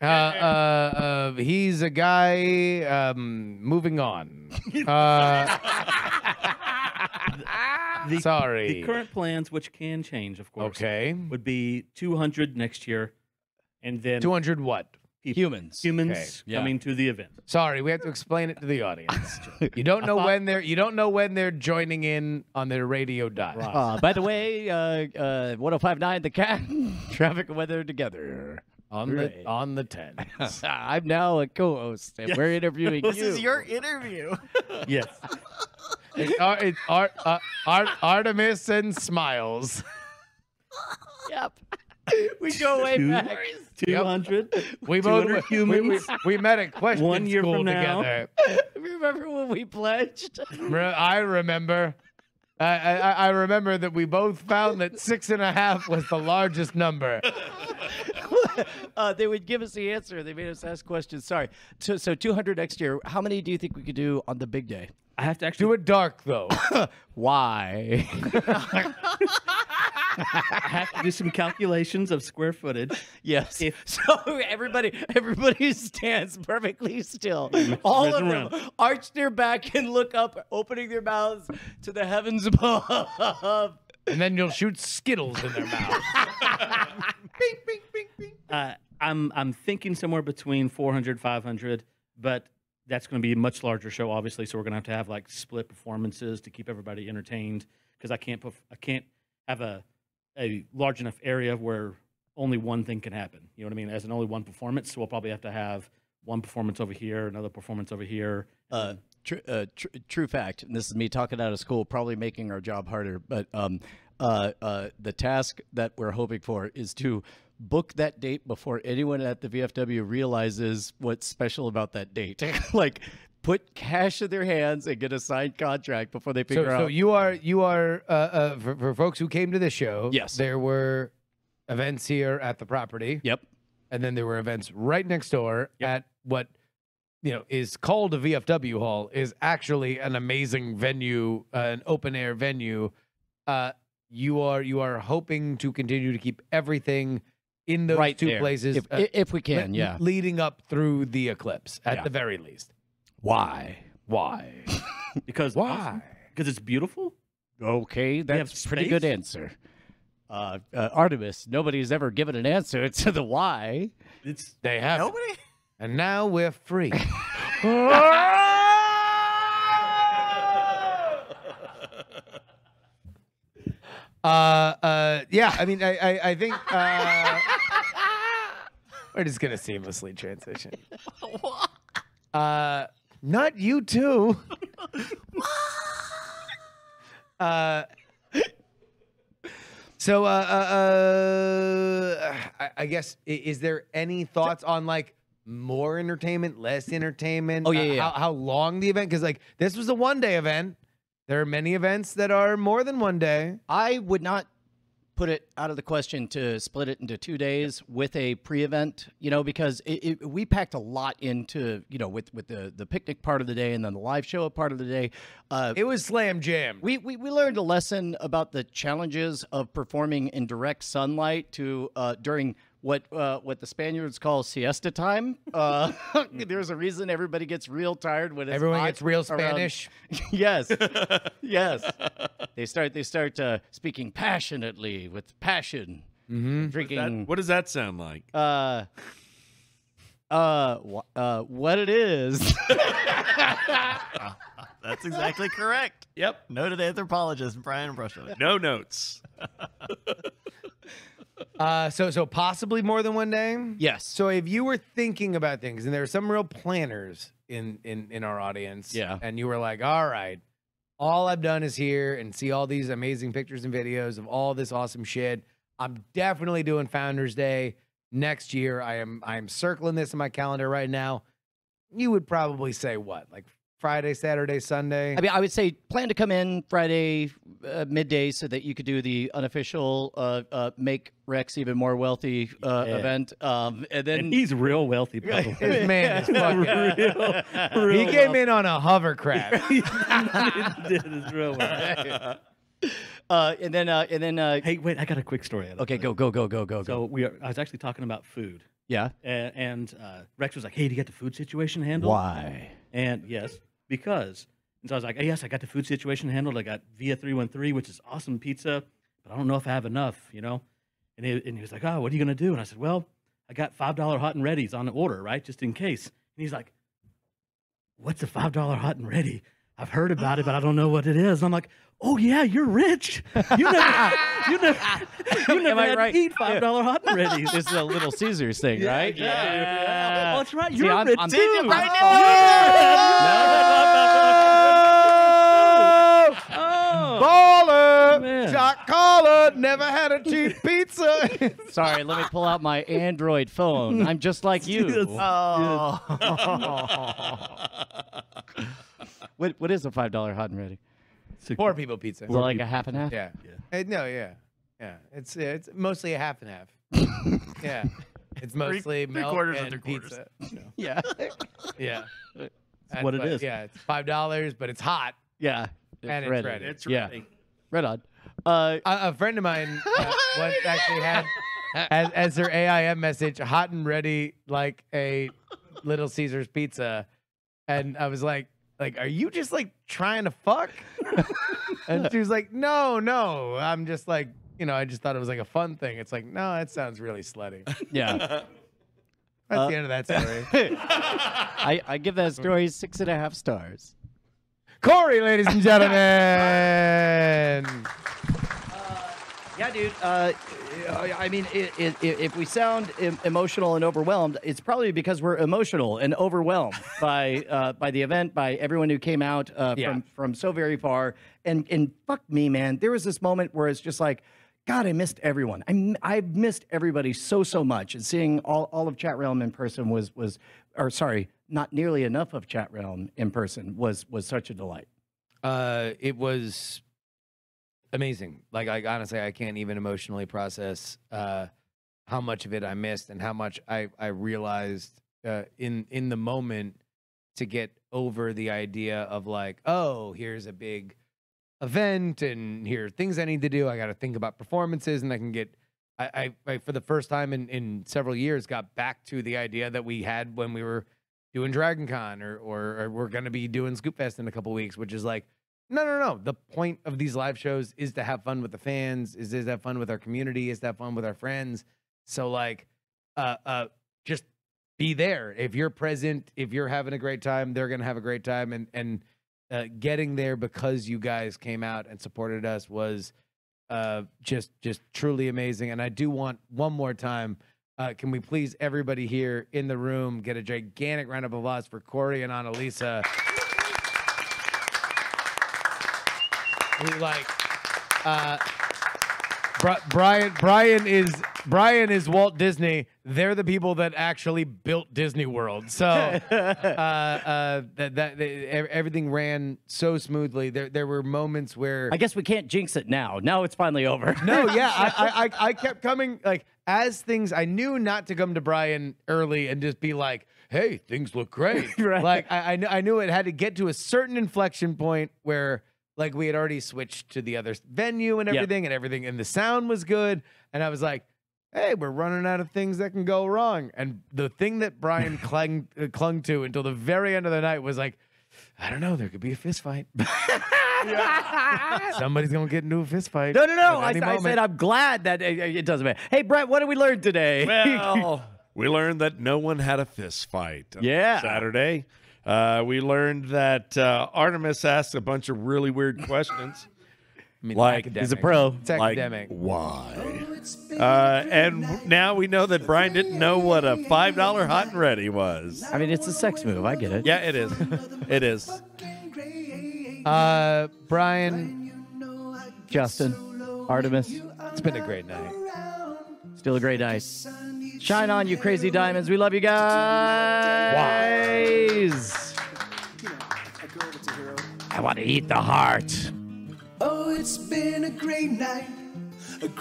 He's a guy moving on. Sorry. The current plans, which can change, of course, would be 200 next year. And then 200 what? People. Humans. Humans coming to the event. Sorry, we have to explain it to the audience. You don't know when they're joining in on their radio dial. Right. By the way, 105.9 The Cat, traffic and weather together on the 10. I'm now a co-host, and we're interviewing you. This is your interview. Yes. Artemis and Smiles. Yep. We go way back. 200. We both humans. We met at question school together. Remember when we pledged? I remember. I remember that we both found that 6.5 was the largest number. They would give us the answer. They made us ask questions. Sorry. So 200 next year. How many do you think we could do on the big day? I have to actually do it dark though. Why? I have to do some calculations of square footage. Yes. So everybody stands perfectly still. All of them arch their back and look up, opening their mouths to the heavens above. And then you'll shoot Skittles in their mouth. Bing, bing, bing, bing. I'm thinking somewhere between 400, 500, but that's going to be a much larger show, obviously. So we're going to have like split performances to keep everybody entertained, because I can't have a large enough area where only one thing can happen. You know what I mean? As in only one performance. So we'll probably have to have one performance over here, another performance over here. True fact, and this is me talking out of school, probably making our job harder, but the task that we're hoping for is to book that date before anyone at the VFW realizes what's special about that date. Like, put cash in their hands and get a signed contract before they figure out. So you are for folks who came to this show. Yes, there were events here at the property. Yep, and then there were events right next door at what is called a VFW hall, is actually an amazing venue, an open air venue. You are hoping to continue to keep everything in those two places if we can, leading up through the eclipse at the very least. Why? Because why? Because it's beautiful. Okay, that's a pretty good answer. Artemis, nobody's ever given an answer to the why. They have nobody. And now we're free. Yeah, I mean, I think we're just gonna seamlessly transition. Not you too. I guess, is there any thoughts on like more entertainment, less entertainment? Oh yeah, How long the event? Because like this was a one-day event. There are many events that are more than one day. I would not put it out of the question to split it into 2 days with a pre-event, you know, because we packed a lot into, you know, with the picnic part of the day and then the live show part of the day. It was slam jam. We learned a lesson about the challenges of performing in direct sunlight to during what the Spaniards call siesta time. There's a reason everybody gets real tired when it's everyone gets real Spanish. Yes, yes. They start speaking passionately with passion. Mm-hmm. Drinking. What does that sound like? What it is. That's exactly correct. Yep. Noted anthropologist Brian Brushwood. No notes. So possibly more than one day? Yes. So if you were thinking about things, and there are some real planners in our audience, yeah, and you were like, all right, all I've done is here and see all these amazing pictures and videos of all this awesome shit. I'm definitely doing Founders Day next year. I am circling this in my calendar right now. You would probably say what? Like Friday, Saturday, Sunday? I mean, I would say plan to come in Friday midday so that you could do the unofficial Make Rex Even More Wealthy event. And then he's real wealthy. His man is fucking real. He came in on a hovercraft. It's real wealthy. Hey, wait, I got a quick story. Okay, go. So I was actually talking about food. Yeah. And Rex was like, hey, do you get the food situation handled? Why? And yes, because. And so I was like, oh, yes, I got the food situation handled. I got Via 313, which is awesome pizza, but I don't know if I have enough, you know? And he was like, oh, what are you going to do? And I said, well, I got $5 hot and readies on the order, right? Just in case. And he's like, what's a $5 hot and ready? I've heard about it, but I don't know what it is. And I'm like, oh yeah, you're rich. You never had to eat $5 hot and readies. This is a Little Caesars thing, right? Yeah. Well, that's right. You're rich too. Baller, shot caller, never had a cheap pizza. Sorry, let me pull out my Android phone. I'm just like you. Oh. What is a $5 hot and ready? Poor people pizza. Is it like a half and half? Yeah. No, yeah. It's mostly a half and half. Yeah. It's mostly three quarters and 3/4 pizza. No. Yeah. Yeah. That's what it is. Yeah, it's $5, but it's hot. Yeah. And it's ready. It's ready. Yeah. Right on. A friend of mine once actually had as their AIM message, hot and ready like a Little Caesars pizza. And I was like, are you just like trying to fuck? And she was like, no, I'm just like, you know, I just thought it was like a fun thing. It's like, no, that sounds really slutty. Yeah. That's the end of that story. I give that story 6.5 stars. Corey, ladies and gentlemen. Yeah, dude. I mean, if we sound emotional and overwhelmed, it's probably because we're emotional and overwhelmed by the event, by everyone who came out from so very far. And fuck me, man, there was this moment where it's just like, God, I missed everyone. I've missed everybody so much. And seeing all of Chat Realm in person was, or sorry, not nearly enough of Chat Realm in person was such a delight. It was amazing. Like honestly, I can't even emotionally process how much of it I missed and how much I realized in the moment to get over the idea of like, oh, here's a big event and here are things I need to do. I got to think about performances, and I can get I for the first time in several years got back to the idea that we had when we were doing Dragon Con or we're going to be doing Scoop Fest in a couple weeks, which is like, no. The point of these live shows is to have fun with the fans, is to have fun with our community, is to have fun with our friends. So like, just be there. If you're present, if you're having a great time, they're going to have a great time. And getting there because you guys came out and supported us was just truly amazing. And I do want one more time, can we please everybody here in the room get a gigantic round of applause for Corey and Annalisa. Who like Brian is Walt Disney. They're the people that actually built Disney World. So everything ran so smoothly. There were moments where I guess we can't jinx it now. Now it's finally over. No, yeah, I kept coming I knew not to come to Brian early and just be like, "Hey, things look great." Right. Like I knew it had to get to a certain inflection point where. Like, we had already switched to the other venue and everything, yep. And the sound was good. And I was like, hey, we're running out of things that can go wrong. And the thing that Brian clung to until the very end of the night was like, I don't know, there could be a fist fight. Somebody's going to get into a fist fight. No, no, no. I said, I'm glad that it doesn't matter. Hey, Brett, what did we learn today? Well, we learned that no one had a fist fight on Saturday. We learned that Artemis asked a bunch of really weird questions. I mean, like, he's a pro. It's academic. Like, why? And now we know that Brian didn't know what a $5 hot and ready was. I mean, it's a sex move. I get it. Yeah, it is. It is. Brian, Justin, Artemis. It's been a great night. Still a great night. Shine on, you crazy diamonds. We love you guys. I want to eat the heart. Oh, it's been a great night, and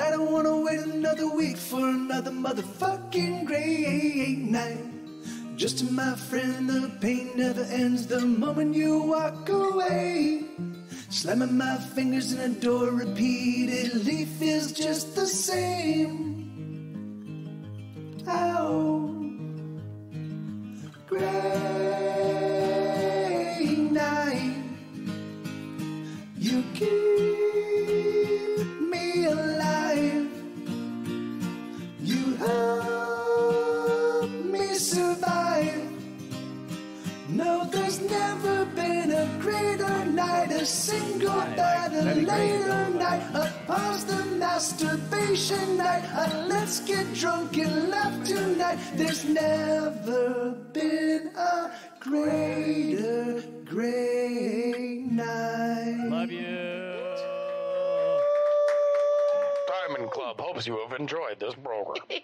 I don't want to wait another week for another motherfucking great night. Just to my friend, the pain never ends the moment you walk away. Slamming my fingers in a door repeatedly feels just the same. Oh, great night. You keep me alive. You help me survive. No, there's never been a greater night, a single night, a later night, a pause the masturbation night, a let's get drunk and laugh tonight. There's never been a greater, great night. Love you. Diamond Club hopes you have enjoyed this program.